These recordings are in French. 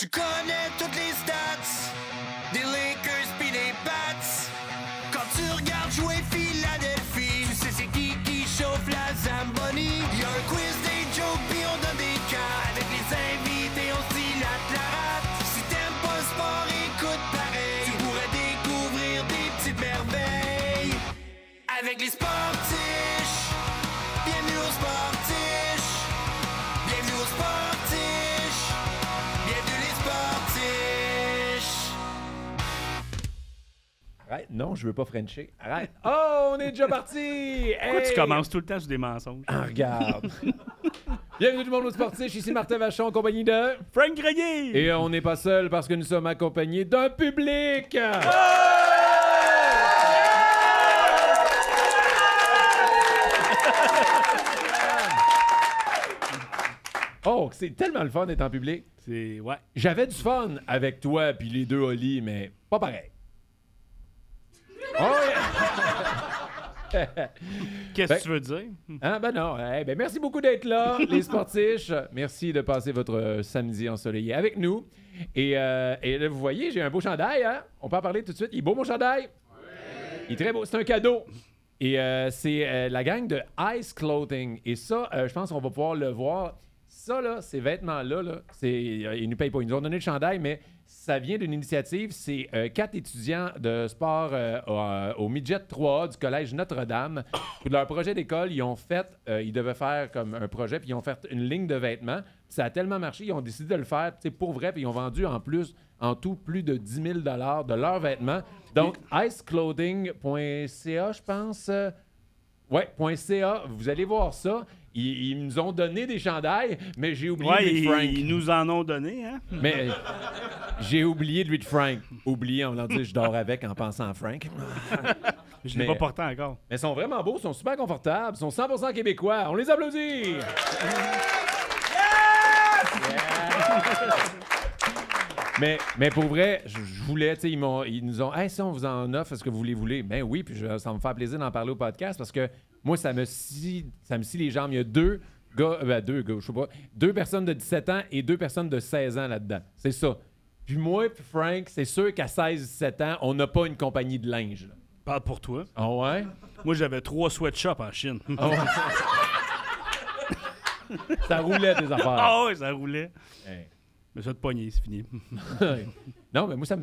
Tu connais toutes les stats des Lakers pis des Pats. Quand tu regardes jouer Philadelphie, tu sais c'est qui chauffe la Zamboni. Y'a un quiz des jokes pis on donne des cas. Avec les invités on s'ilate la rate. Si t'aimes pas le sport, écoute pareil. Tu pourrais découvrir des petites merveilles avec les sportifs. Bienvenue aux sportifs. Bienvenue aux sportifs. Arrête, non, je veux pas Frencher. Arrête. Oh, on est déjà parti! Pourquoi hey! Tu commences tout le temps sur des mensonges? Ah, regarde. Bienvenue tout le monde au Sportif. Ici Martin Vachon en compagnie de... Frank Grenier! Et on n'est pas seul parce que nous sommes accompagnés d'un public! Oh, c'est tellement le fun d'être en public. C'est... Ouais. J'avais du fun avec toi puis les deux Oli, mais pas pareil. Oh yeah. Qu'est-ce que tu veux dire? Hein, ben non. Hey, ben merci beaucoup d'être là, les sportifs. Merci de passer votre samedi ensoleillé avec nous. Et là, vous voyez, j'ai un beau chandail. Hein? On peut en parler tout de suite. Il est beau, mon chandail? Oui. Il est très beau. C'est un cadeau. Et c'est la gang de Ice Clothing. Et ça, je pense qu'on va pouvoir le voir. Ça, là, ces vêtements-là, là, ils nous payent pas. Ils nous ont donné le chandail, mais ça vient d'une initiative. C'est 4 étudiants de sport au Midget 3A du Collège Notre-Dame. Pour leur projet d'école, ils ont fait, ils devaient faire comme un projet, puis ils ont fait une ligne de vêtements. Ça a tellement marché, ils ont décidé de le faire pour vrai, puis ils ont vendu en plus, en tout, plus de 10 000 $ de leurs vêtements. Donc, iceclothing.ca, je pense. Ouais, .ca, vous allez voir ça. Ils nous ont donné des chandails, mais j'ai oublié lui de Frank. Ils nous en ont donné, hein? Mais j'ai oublié lui de Frank. Oublié, on leur dit, je dors avec en pensant à Frank. Je l'ai pas porté encore. Mais ils sont vraiment beaux, ils sont super confortables, ils sont 100% québécois. On les applaudit! Yes! Yes! Mais pour vrai, je voulais, tu sais, ils nous ont, hey, si on vous en offre, est-ce que vous les voulez? Ben oui, puis ça me fait plaisir d'en parler au podcast parce que moi, ça me scie les jambes. Il y a deux gars, je sais pas, 2 personnes de 17 ans et 2 personnes de 16 ans là-dedans. C'est ça. Puis moi, puis Frank, c'est sûr qu'à 16-17 ans, on n'a pas une compagnie de linge. Parle pour toi. Ah ouais? Moi, j'avais 3 sweatshops en Chine. Oh. Ça roulait des affaires. Ah oui, ça roulait. Hey. Mais ça te pognait, c'est fini. Non, mais moi, je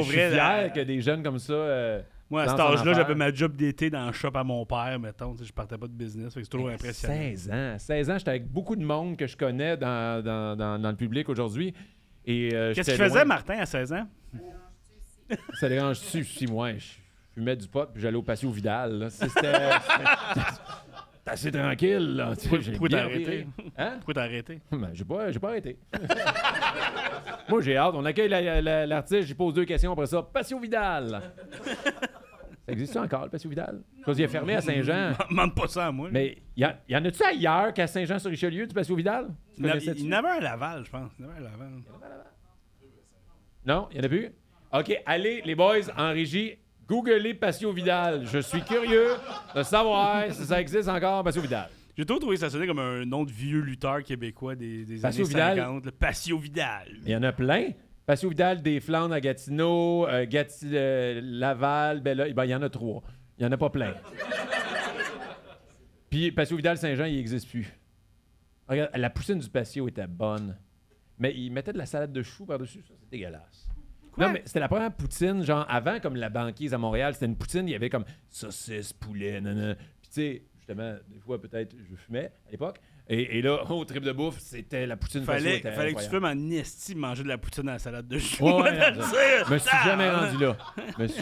suis fier que des jeunes comme ça... Moi, à cet âge-là, j'avais ma job d'été dans le shop à mon père, mettons. Je partais pas de business. C'est toujours impressionnant. 16 ans, j'étais avec beaucoup de monde que je connais dans le public aujourd'hui. Qu'est-ce que tu faisais, Martin, à 16 ans? Ça dérange-tu? Si, moi, je fumais du pot puis j'allais au patio Vidal. Là. C'était assez tranquille. Là. Pourquoi t'as arrêté? Hein? Pourquoi t'as arrêté? Ben, j'ai pas arrêté. Moi, j'ai hâte. On accueille l'artiste, j'y pose 2 questions après ça. Patio Vidal! Ça existe encore, le Patio Vidal? Parce qu'il est fermé à Saint-Jean. Manque pas ça à moi. Mais y en a-tu ailleurs qu'à Saint-Jean-sur-Richelieu, du Patio Vidal? Il y en avait un à Laval, je pense. Non, il n'y en a plus? OK, allez, les boys, en régie, googlez Patio Vidal. Je suis curieux de savoir si ça existe encore, Patio Vidal. J'ai toujours trouvé ça sonnait comme un nom de vieux lutteur québécois des années 50. Le Patio Vidal. Il y en a plein. Patio Vidal des Flandres à Gatineau, Laval, Belleuil. Ben, il y en a 3. Il n'y en a pas plein. Puis Patio Vidal Saint-Jean, il n'existe plus. Regarde, la poutine du patio était bonne. Mais ils mettaient de la salade de choux par-dessus. Ça, c'est dégueulasse. Non, mais c'était la première poutine. Genre, avant, comme la banquise à Montréal, c'était une poutine. Il y avait comme saucisse, poulet, nanana. Puis tu sais... Justement, des fois, peut-être, je fumais à l'époque. Et là, au trip de bouffe, c'était la poutine. Fallait que tu fumes en esti manger de la poutine à la salade de choux. Je me suis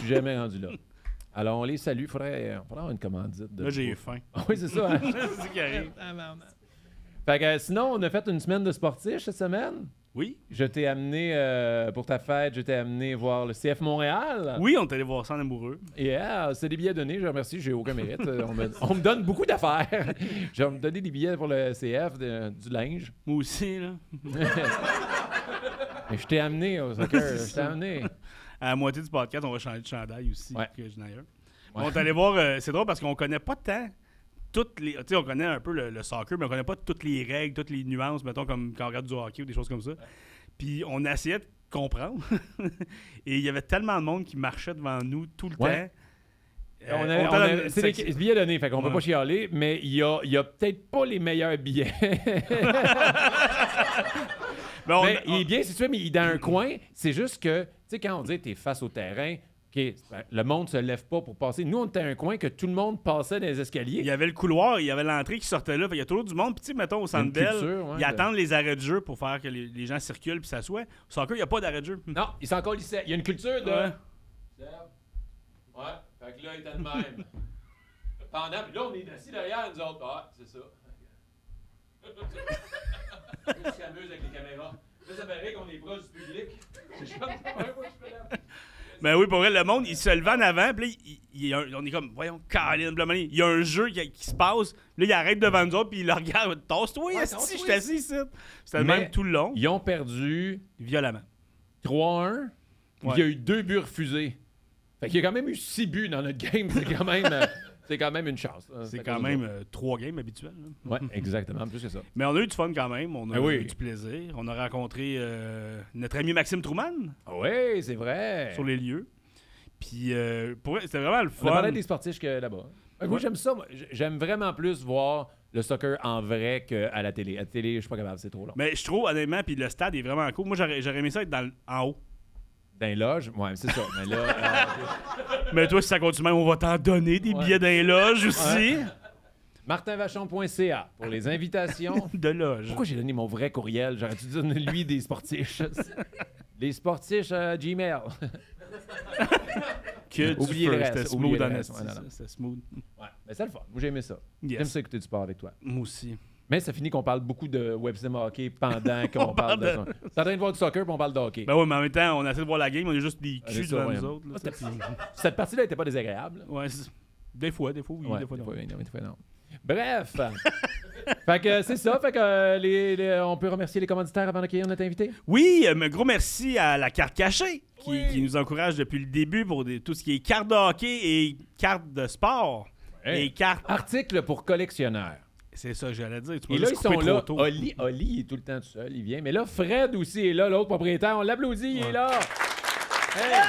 jamais rendu là. Alors, on les salue. Faudrait avoir une commandite. Là, j'ai eu faim. Oui, c'est ça. Hein? C'est carré. Fait que sinon, on a fait une semaine de sportifs cette semaine. Oui. Je t'ai amené, pour ta fête, je t'ai amené voir le CF Montréal. Oui, on t'allait voir ça en amoureux. Yeah, c'est des billets donnés, je remercie, j'ai aucun mérite. On me donne beaucoup d'affaires. Je vais me donner des billets pour le CF, du linge. Moi aussi, là. Mais je t'ai amené au soccer, je t'ai amené. À la moitié du podcast, on va changer de chandail aussi. Ouais. On t'allait voir, c'est drôle parce qu'on connaît pas tant. On connaît un peu le soccer, mais on connaît pas toutes les règles, toutes les nuances, mettons, comme quand on regarde du hockey ou des choses comme ça. Puis on essayait de comprendre. Et il y avait tellement de monde qui marchait devant nous tout le temps. C'est des billets donnés, fait qu'on peut pas chialer, mais il y a peut-être pas les meilleurs billets. Mais il est bien situé, mais il est dans un coin. C'est juste que, tu sais, quand on dit t'es face au terrain, okay, le monde se lève pas pour passer. Nous, on était à un coin que tout le monde passait dans les escaliers. Il y avait le couloir, il y avait l'entrée qui sortait là. Il y a toujours du monde. Puis, tu sais, mettons, au Centre Bell, ils attendent les arrêts de jeu pour faire que les gens circulent puis s'assoient. Au soccer, il n'y a pas d'arrêt de jeu. Non, ils sont encore lycées. Il y a une culture de... Ouais. Fait que là, il était de même. Pendant, puis là, on est assis derrière nous autres. Ah, c'est ça. On s'amuse avec les caméras. Là, ça paraît qu'on est proche du public. C'est juste la première fois que je fais là. Ben oui, pour vrai, le monde, il se levait en avant. Puis là, on est comme, voyons, câline. Il y a un jeu qui se passe. Là, il arrête devant nous autres, puis il le regarde. Tasse-toi, si je suis assis ici. C'était le même tout le long. Ils ont perdu violemment. 3-1. Ouais. Il y a eu 2 buts refusés. Fait qu'il y a quand même eu 6 buts dans notre game. C'est quand même une chance. C'est quand même 3 games habituels. Oui, exactement. Plus que ça. Mais on a eu du fun quand même. On a eu du plaisir. On a rencontré notre ami Maxime Truman. Oui, c'est vrai. Sur les lieux. Puis c'était vraiment le fun. On a parlé des sportifs là-bas. Moi, j'aime ça. J'aime vraiment plus voir le soccer en vrai qu'à la télé. À la télé, je suis pas capable. C'est trop long. Mais je trouve, honnêtement, puis le stade est vraiment cool. Moi, j'aurais aimé ça être en haut. Dans les loges, ouais, c'est ça. Mais là, mais toi, si ça continue, on va t'en donner des billets dans les loges aussi. MartinVachon.ca pour les invitations de loge. Pourquoi j'ai donné mon vrai courriel? J'aurais dû donner lui des sportiches. Les sportiches Gmail. Que oubliez le reste. Smooth dans c'est smooth. Ouais, mais c'est le fun. Moi, j'ai aimé ça. Yes. J'aime ça écouter du sport avec toi. Moi aussi. Mais ça finit qu'on parle beaucoup de websim hockey pendant qu'on parle de ça. T'es en train de voir du soccer puis on parle de hockey. Ben oui, mais en même temps, on essaie de voir la game, on est juste des culs devant nous autres. Là, cette partie-là n'était pas désagréable. Ouais, des fois oui, des fois non. Bref. Fait que c'est ça. Fait que on peut remercier les commanditaires avant d'accueillir notre invité. Oui, un gros merci à la carte cachée qui nous encourage depuis le début pour tout ce qui est cartes de hockey et cartes de sport. Ouais. Et cartes... Articles pour collectionneurs. C'est ça que j'allais dire. Et là, ils sont là. Oli est tout le temps tout seul. Il vient. Mais là, Fred aussi est là, l'autre propriétaire. On l'applaudit. Il est là. Hey.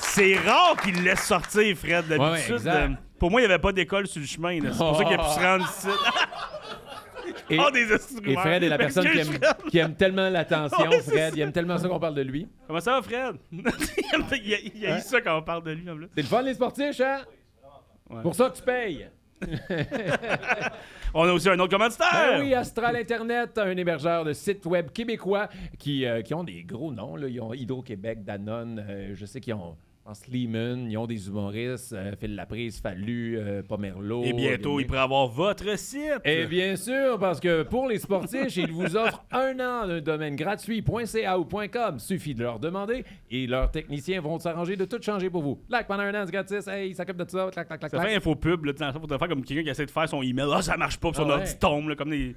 C'est rare qu'il laisse sortir, Fred. D'habitude, pour moi, il n'y avait pas d'école sur le chemin. C'est pour ça qu'il a pu se rendre ici. Et Fred est la personne qui aime tellement l'attention, Fred. Il aime tellement ça qu'on parle de lui. Comment ça va, Fred? Il a eu ça quand on parle de lui, en plus. C'est le fun, les sportifs, hein? Ouais. Pour ça que tu payes. On a aussi un autre commanditaire. Ben oui, Astral Internet, un hébergeur de sites web québécois qui ont des gros noms. Là. Ils ont Hydro-Québec, Danone, je sais qu'ils ont... Lehman, ils ont des humoristes, Phil Laprise, Fallu, Pomerleau. Et bientôt, il pourrait avoir votre site. Et bien sûr, parce que pour les sportifs, ils vous offrent 1 an d'un domaine gratuit, .ca ou .com. Suffit de leur demander et leurs techniciens vont s'arranger de tout changer pour vous. Là, pendant 1 an, c'est gratis. Hey, ils s'occupent de tout ça. Clac, clac, clac, clac. Ça fait info pub, là, pour te faire comme quelqu'un qui essaie de faire son email. Ah, ça marche pas, puis son ordi tombe, là, comme des.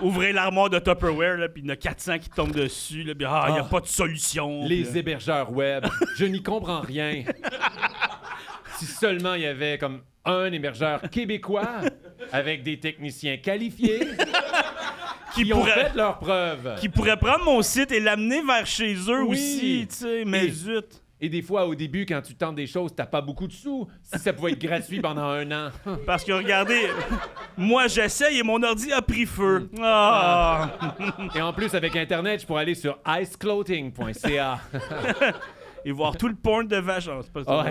Ouvrez l'armoire de Tupperware, là, puis il y en a 400 qui tombent dessus, là, puis il n'y a pas de solution. Les hébergeurs web. Je n'y comprends rien. Si seulement il y avait comme un hébergeur québécois avec des techniciens qualifiés qui ont fait leurs preuves. Qui pourraient prendre mon site et l'amener vers chez eux aussi, tu sais, mais zut. Et des fois, au début, quand tu tentes des choses, t'as pas beaucoup de sous. Si ça pouvait être gratuit pendant 1 an. Parce que, regardez, moi, j'essaye et mon ordi a pris feu. Et en plus, avec Internet, je pourrais aller sur iceclothing.ca. Et voir tout le porn de Vachon. C'est pas ça.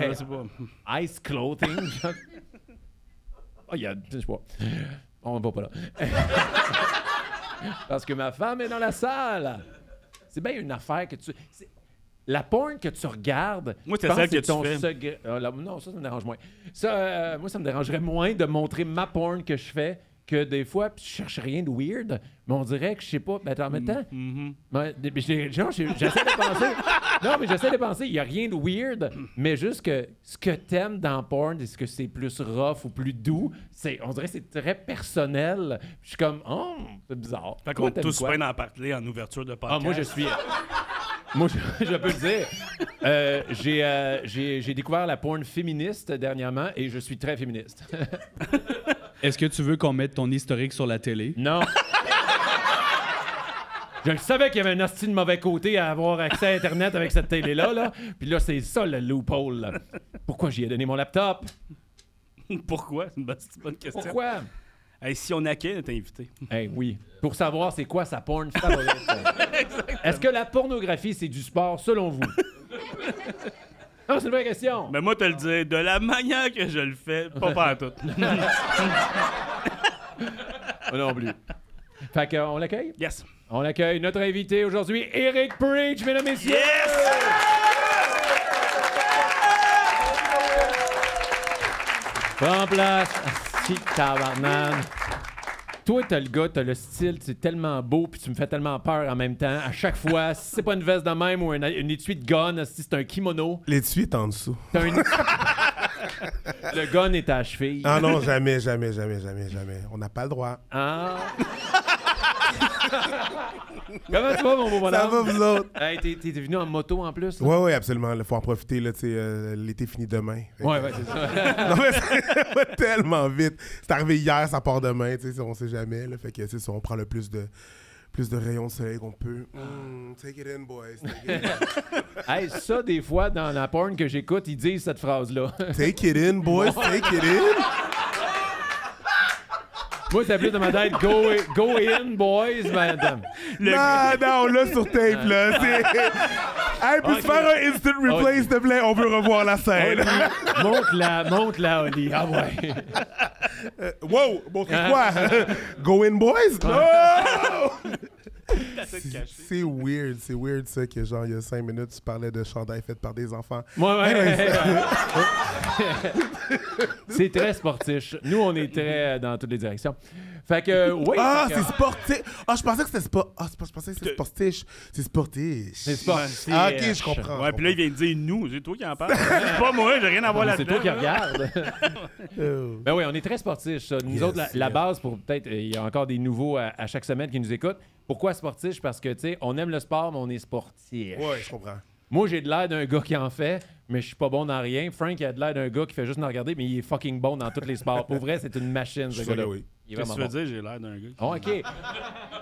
Ice Clothing. Je sais pas. On va pas là. Parce que ma femme est dans la salle. C'est bien une affaire que tu... La porn que tu regardes... Moi, c'est celle que tu fais. Non, ça me dérange moins. Ça, moi, ça me dérangerait moins de montrer ma porn que je fais que des fois, puis je cherche rien de weird, mais on dirait que je sais pas... Ben, en même temps, j'essaie de penser... Non, mais j'essaie de penser, il n'y a rien de weird, mais juste que ce que t'aimes dans porn, est-ce que c'est plus rough ou plus doux, on dirait que c'est très personnel. Je suis comme, oh, c'est bizarre. Fait qu'on est tous prêts d'en parler en ouverture de podcast. Ah, moi, je suis... Moi, je peux le dire. J'ai découvert la porn féministe dernièrement et je suis très féministe. Est-ce que tu veux qu'on mette ton historique sur la télé? Non. Je le savais qu'il y avait un hostie de mauvais côté à avoir accès à Internet avec cette télé-là. Là. Puis là, c'est ça le loophole. Là. Pourquoi j'y ai donné mon laptop? Pourquoi? C'est une bonne question. Pourquoi? Hey, si on hackait, t'es invité. Hey, oui. Pour savoir c'est quoi sa porn favorite. Est-ce que la pornographie, c'est du sport, selon vous? Non, c'est une vraie question. Mais moi, te le dis, de la manière que je le fais, pas partout. Non plus. Fait qu'on l'accueille? Yes. On accueille notre invité aujourd'hui, Eric Preach, mesdames et messieurs. Yes! Bon place. Si tabarnane. Toi, t'as le gars, t'as le style, c'est tellement beau, puis tu me fais tellement peur en même temps. À chaque fois, si c'est pas une veste de même ou une étui de gun, si c'est un kimono. L'étui est en dessous. T'as une... Le gun est à la cheville. Ah non, jamais, jamais, jamais, jamais, jamais. On n'a pas le droit. Ah. Comment tu vas, mon beau bonhomme? Ça va, vous autres? Hey, t'es venu en moto en plus? Oui, oui, absolument. Il faut en profiter. Là, l'été finit demain. Oui, oui, c'est ça. Non, mais ça va tellement vite. C'est arrivé hier, ça part demain. On sait jamais. Là, fait que ça, on prend le plus de rayons de soleil qu'on peut. Take it in, boys. Take it in. Hey, ça, des fois, dans la porn que j'écoute, ils disent cette phrase-là. Take it in, boys. Take it in. Moi, t'as plus dans ma tête, go in, boys, madame. Non, là, sur tape, là. Hey, peux-tu faire un instant replay, s'il te plaît? On veut revoir la scène. Okay. Monte-la, Oli. Ah ouais. Wow, montre quoi? Go in, boys? No! C'est weird, ça, que genre, il y a 5 minutes, tu parlais de chandail fait par des enfants. Ouais. C'est très sportif. Nous, on est très dans toutes les directions. Fait que, oui. Ah, c'est sportif. Ah, je pensais que c'était sport. Ah, je pensais que c'était sportif. C'est sportif. C'est sportif. Ah, ok, je comprends. Ouais, puis là, il vient de dire nous. C'est toi qui en parle. C'est pas moi, j'ai rien à voir là-dedans. C'est toi qui regarde. Ben oui, on est très sportif, ça. Nous autres, la base, pour peut-être, il y a encore des nouveaux à chaque semaine qui nous écoutent. Pourquoi sportif? Parce que, tu sais, on aime le sport, mais on est sportif. Oui, je comprends. Moi, j'ai de l'air d'un gars qui en fait, mais je suis pas bon dans rien. Frank a de l'air d'un gars qui fait juste en regarder, mais il est fucking bon dans tous les sports. Pour vrai, c'est une machine, ce gars-là. Oui. Qu'est-ce que tu veux dire, j'ai l'air d'un gars qui... Oh, OK.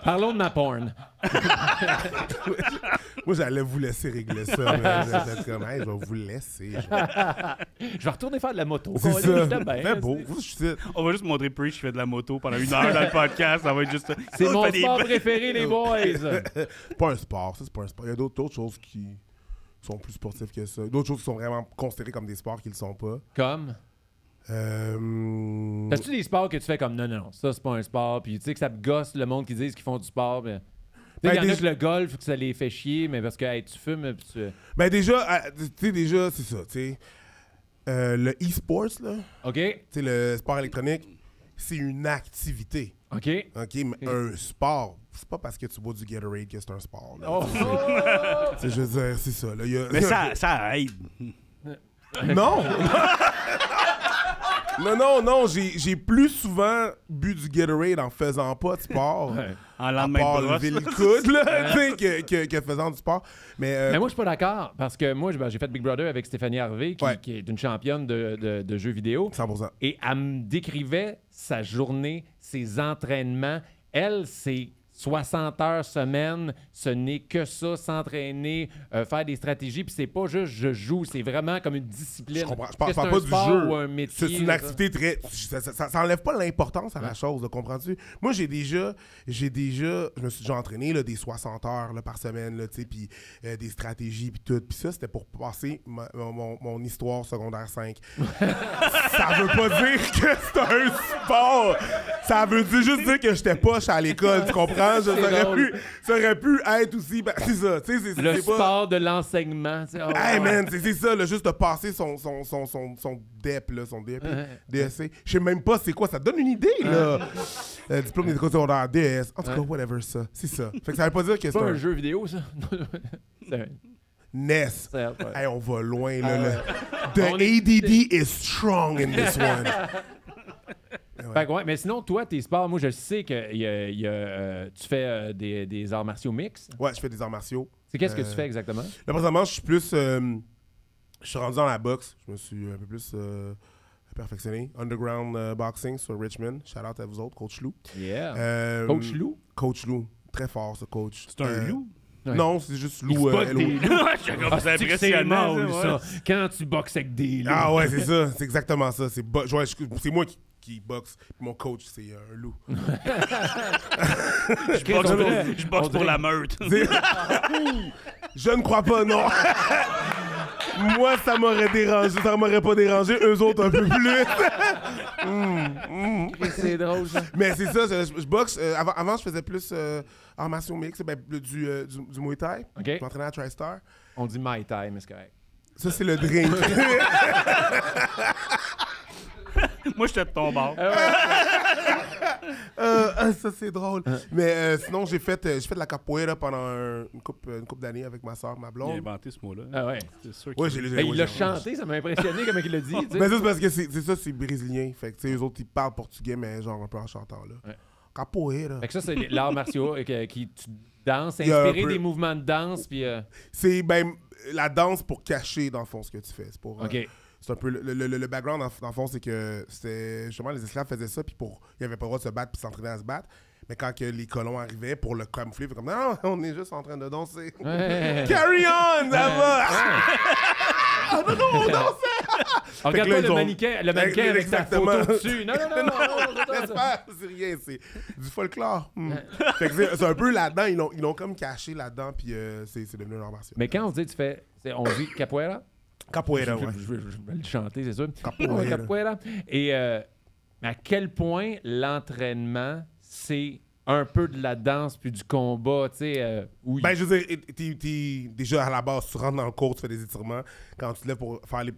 Parlons de ma porn. Moi, j'allais vous laisser régler ça. Je vais vous laisser. Je vais retourner faire de la moto. C'est ça. Fait beau. On va juste montrer Preach qui fait de la moto pendant 1 heure dans le podcast. Ça va être juste... C'est mon sport préféré, les boys. Pas un sport. Ça, c'est pas un sport. Il y a d'autres choses qui sont plus sportives que ça. D'autres choses qui sont vraiment considérées comme des sports qui ne le sont pas. Comme? T'as-tu des sports que tu fais comme non, ça c'est pas un sport, puis tu sais que ça te gosse le monde qui disent qu'ils font du sport, mais... Tu sais, il y en a que le golf, que ça les fait chier, mais parce que hey, tu fumes, puis tu... Ben déjà, tu sais, c'est ça, tu sais, le e-sports, là, okay. Tu sais, le sport électronique, c'est une activité. OK, mais un sport, c'est pas parce que tu bois du Gatorade que c'est un sport. Là, je veux dire, c'est ça. Là, mais ça aide. Non! Non, j'ai plus souvent bu du Gatorade en faisant pas de sport. En lendemain de brosse. En le coude, là, que faisant du sport. Mais moi, je suis pas d'accord, parce que moi, j'ai fait Big Brother avec Stéphanie Harvey, qui est une championne de jeux vidéo. 100%. Et elle me décrivait sa journée, ses entraînements. Elle, c'est 60 heures semaine, ce n'est que ça, s'entraîner, faire des stratégies, puis c'est pas juste je joue, c'est vraiment comme une discipline. Je comprends, je parle pas du jeu. Ou un métier, c'est une activité très... Ça enlève pas l'importance à la chose, là, comprends-tu? Moi, je me suis déjà entraîné là, des 60 heures là, par semaine, puis des stratégies, puis tout. Puis ça, c'était pour passer mon histoire secondaire 5. Ça veut pas dire que c'est un sport! Ça veut juste dire que j'étais poche à l'école, tu comprends? Ça aurait pu être aussi. Ben, c'est ça. Le sport de l'enseignement. Hey man, c'est ça, là, juste de passer son DEP, là, son DEP, DSC. Je sais même pas c'est quoi, ça donne une idée. Là. Diplôme d'éducation secondaire, DS. En tout cas, whatever, ça. C'est ça. Fait que ça veut pas dire que c'est pas un jeu vidéo, ça. NES. Hey, on va loin, là. The ADD is strong in this one. Fait que ouais, mais sinon, toi, tes sports, moi, je sais que tu fais des arts martiaux mix. Ouais, je fais des arts martiaux. C'est qu'est-ce que tu fais exactement? Là, présentement, je suis rendu dans la boxe. Je me suis un peu plus perfectionné. Underground Boxing sur Richmond. Shout out à vous autres, Coach Lou. Yeah. Coach Lou? Coach Lou. Très fort, ce coach. C'est un loup? Ouais. Non, c'est juste loup. C'est immense, ça. Quand tu boxes avec des loups. Ah ouais, c'est ça. C'est exactement ça. C'est moi qui boxe. Mon coach, c'est un loup. Je boxe pour la meute. Je ne crois pas, non. Moi, ça m'aurait dérangé. Ça m'aurait pas dérangé. Eux autres, un peu plus. C'est drôle, ça. Mais c'est ça. Je boxe. Avant, je faisais plus armation mixte, ben, du Muay Thai. Okay. Je m'entraînais à TriStar. On dit Muay Thai, mais c'est correct. Ça, c'est le drink. Moi, j'étais de ton bord. Ça, c'est drôle. Mais sinon, j'ai fait de la capoeira pendant une couple d'années avec ma soeur, ma blonde. Il a inventé ce mot-là. Ah ouais, c'est sûr qu'il il l'a chanté, ça m'a impressionné comme il l'a dit. Mais ben, c'est parce que c'est brésilien. Fait que eux autres, ils parlent portugais, mais genre un peu en chantant. Là. Ouais. Capoeira. Fait que ça, c'est l'art martiaux qui tu danses, inspiré des mouvements de danse. Puis c'est la danse pour cacher, dans le fond, ce que tu fais. C'est pour... C'est un peu le background, dans le fond, c'est que justement les esclaves faisaient ça, puis ils n'avaient pas le droit de se battre puis s'entraîner à se battre. Mais quand que les colons arrivaient pour le camoufler, ils faisaient comme non, on est juste en train de danser. Ouais. Carry on, ça va! Ah non, non, on dansait! On regarde pas le mannequin avec exactement. Sa photo dessus. Non, non, non, non, c'est rien, c'est du folklore. C'est un peu là-dedans, ils l'ont comme caché là-dedans, puis c'est devenu leur version. Mais quand on dit tu fais, on dit capoeira? Capoeira, ouais. Je vais le chanter, c'est sûr. Capoeira. Ouais, capoeira. Et à quel point l'entraînement, c'est un peu de la danse puis du combat, tu sais, oui. Ben, je veux dire, t'es déjà à la base, tu rentres dans le cours, tu fais des étirements. Quand tu te lèves pour faire les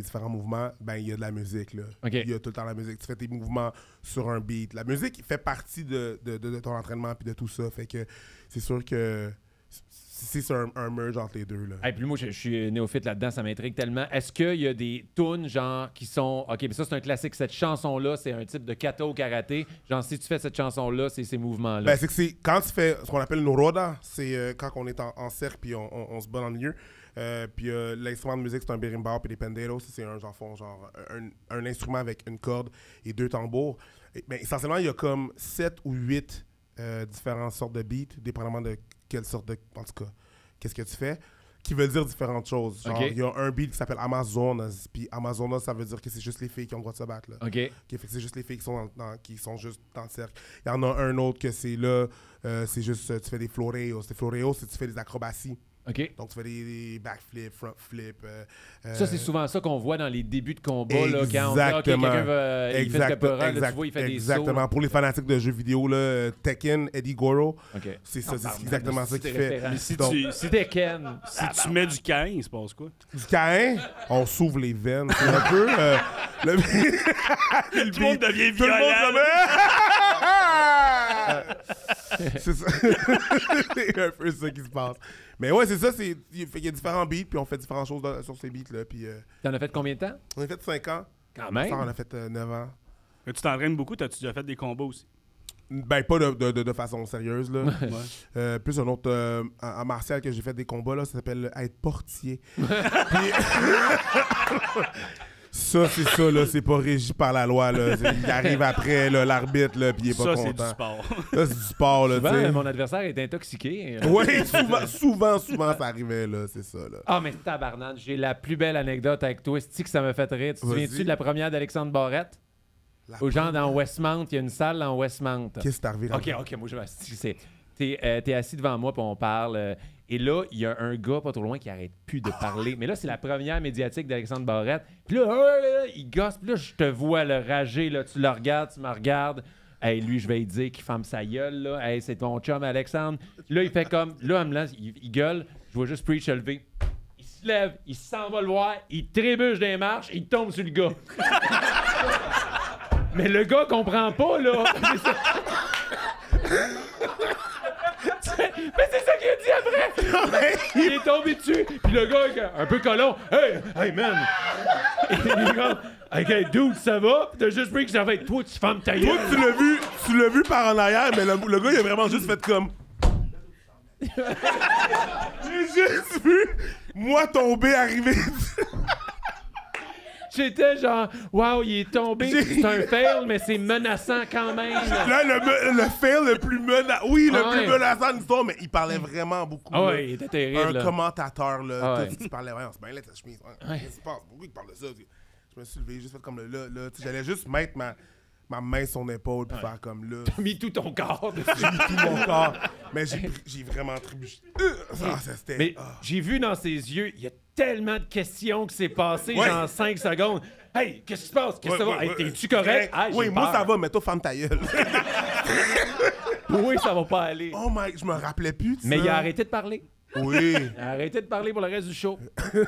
différents mouvements, ben, il y a de la musique, là. Il y a tout le temps la musique. Tu fais tes mouvements sur un beat. La musique fait partie de ton entraînement puis de tout ça. Fait que c'est sûr que... C'est un merge entre les deux. Là. Hey, puis moi, je suis néophyte là-dedans, ça m'intrigue tellement. Est-ce qu'il y a des tunes, genre, qui sont... OK, mais ça, c'est un classique. Cette chanson-là, c'est un type de kata au karaté. Genre, si tu fais cette chanson-là, c'est ces mouvements-là. Ben, c'est que quand tu fais ce qu'on appelle une roda, c'est quand on est en cercle puis on se bat dans le milieu. Puis l'instrument de musique, c'est un berimbau puis des panderos. C'est un instrument avec une corde et deux tambours. Mais essentiellement, il y a comme 7 ou 8 différentes sortes de beats, dépendamment de... quelle sorte de... En tout cas, qu'est-ce que tu fais? Qui veut dire différentes choses. Genre, il y a un beat qui s'appelle Amazonas, puis Amazonas, ça veut dire que c'est juste les filles qui ont le droit de se battre. Là. Fait que c'est juste les filles qui sont, juste dans le cercle. Il y en a un autre que c'est là, c'est juste, tu fais des floreos. Les floreos, c'est tu fais des acrobaties. Donc, tu fais des backflips, frontflips. Ça, c'est souvent ça qu'on voit dans les débuts de combat. Exactement. Là, quand quelqu'un fait le peur, là, tu vois, il fait des sauts. Exactement. Pour les fanatiques de jeux vidéo, là, Tekken, Eddie Goro, c'est ça, c'est exactement ça qu'il fait. Si Tekken, tu mets du caïn, il se passe quoi? Du caïn? On s'ouvre les veines. C'est un peu... Tout le monde devient violent. C'est ça. C'est un peu ça qui se passe. Mais ouais, c'est ça. Il y a différents beats, puis on fait différentes choses sur ces beats-là. T'en as fait combien de temps? On a fait 5 ans. Quand même? On a fait 9 ans. Mais tu t'entraînes beaucoup. T'as-tu déjà fait des combats aussi? Ben, pas de façon sérieuse, là. Plus un autre en martial que j'ai fait des combats, là, ça s'appelle être portier. Ça, c'est ça, là, c'est pas régi par la loi, là. Il arrive après, là, l'arbitre, là, puis il est pas content. Ça, c'est du sport. Ça, c'est du sport, là, tu sais. Mon adversaire est intoxiqué. Oui, souvent, ça arrivait, là, c'est ça, là. Ah, mais tabarnane, j'ai la plus belle anecdote avec toi, c'est-tu que ça me fait rire. Tu te souviens-tu de la première d'Alexandre Barrette? Au genre, dans Westmount, il y a une salle dans Westmount. Qu'est-ce qui t'est arrivé? OK, moi, je vais... T'es assis devant moi, puis on parle... Et là, il y a un gars pas trop loin qui arrête plus de parler. Mais là, c'est la première médiatique d'Alexandre Barrette. Puis là, il gosse. Puis là, je te vois le rager. Là, tu le regardes, tu me regardes. Hey, lui, je vais lui dire qu'il ferme sa gueule. Là. Hey, c'est ton chum, Alexandre. Là, il fait comme. Là, il me lance, il gueule. Je vois juste Preach se lever. Il se lève, il s'en va le voir. Il trébuche dans les marches. Il tombe sur le gars. Mais le gars comprend pas, là. Mais c'est ça qu'il a dit après! Ouais. Il est tombé dessus, puis le gars, un peu colon, « Hey, man! Ah! » Il est comme, « Hey, dude, ça va? » Puis t'as juste pris que ça va être toi, tu fermes ta gueule. Toi, tu l'as vu par en arrière, mais le gars, il a vraiment juste fait comme... J'ai juste vu, moi, tomber, arriver... J'étais genre, waouh, il est tombé, c'est un fail, mais c'est menaçant quand même. Là, le fail le plus menaçant. Oui, le plus menaçant de l'histoire, mais il parlait vraiment beaucoup. Ah ouais, il était terrible. Un commentateur, là, tout il parlait, on se bien là, ta chemise. Qu'est-ce qui se passe? Pourquoi il parle de ça? Je me suis levé, juste fait comme là. J'allais juste mettre ma main sur son épaule pour faire comme là. T'as mis tout ton corps dessus. J'ai mis tout mon corps. Mais j'ai vraiment trébuché. Mais j'ai vu dans ses yeux, il y a tellement de questions qui s'est passé dans 5 secondes. Hey, qu'est-ce qui se passe? Qu'est-ce que ça va? Hey, t'es-tu correct? Hey, oui, moi ça va, mais toi, femme ta gueule. Oui, ça va pas aller. Oh my, je me rappelais plus. Mais il a arrêté de parler. Oui. Arrêtez de parler pour le reste du show.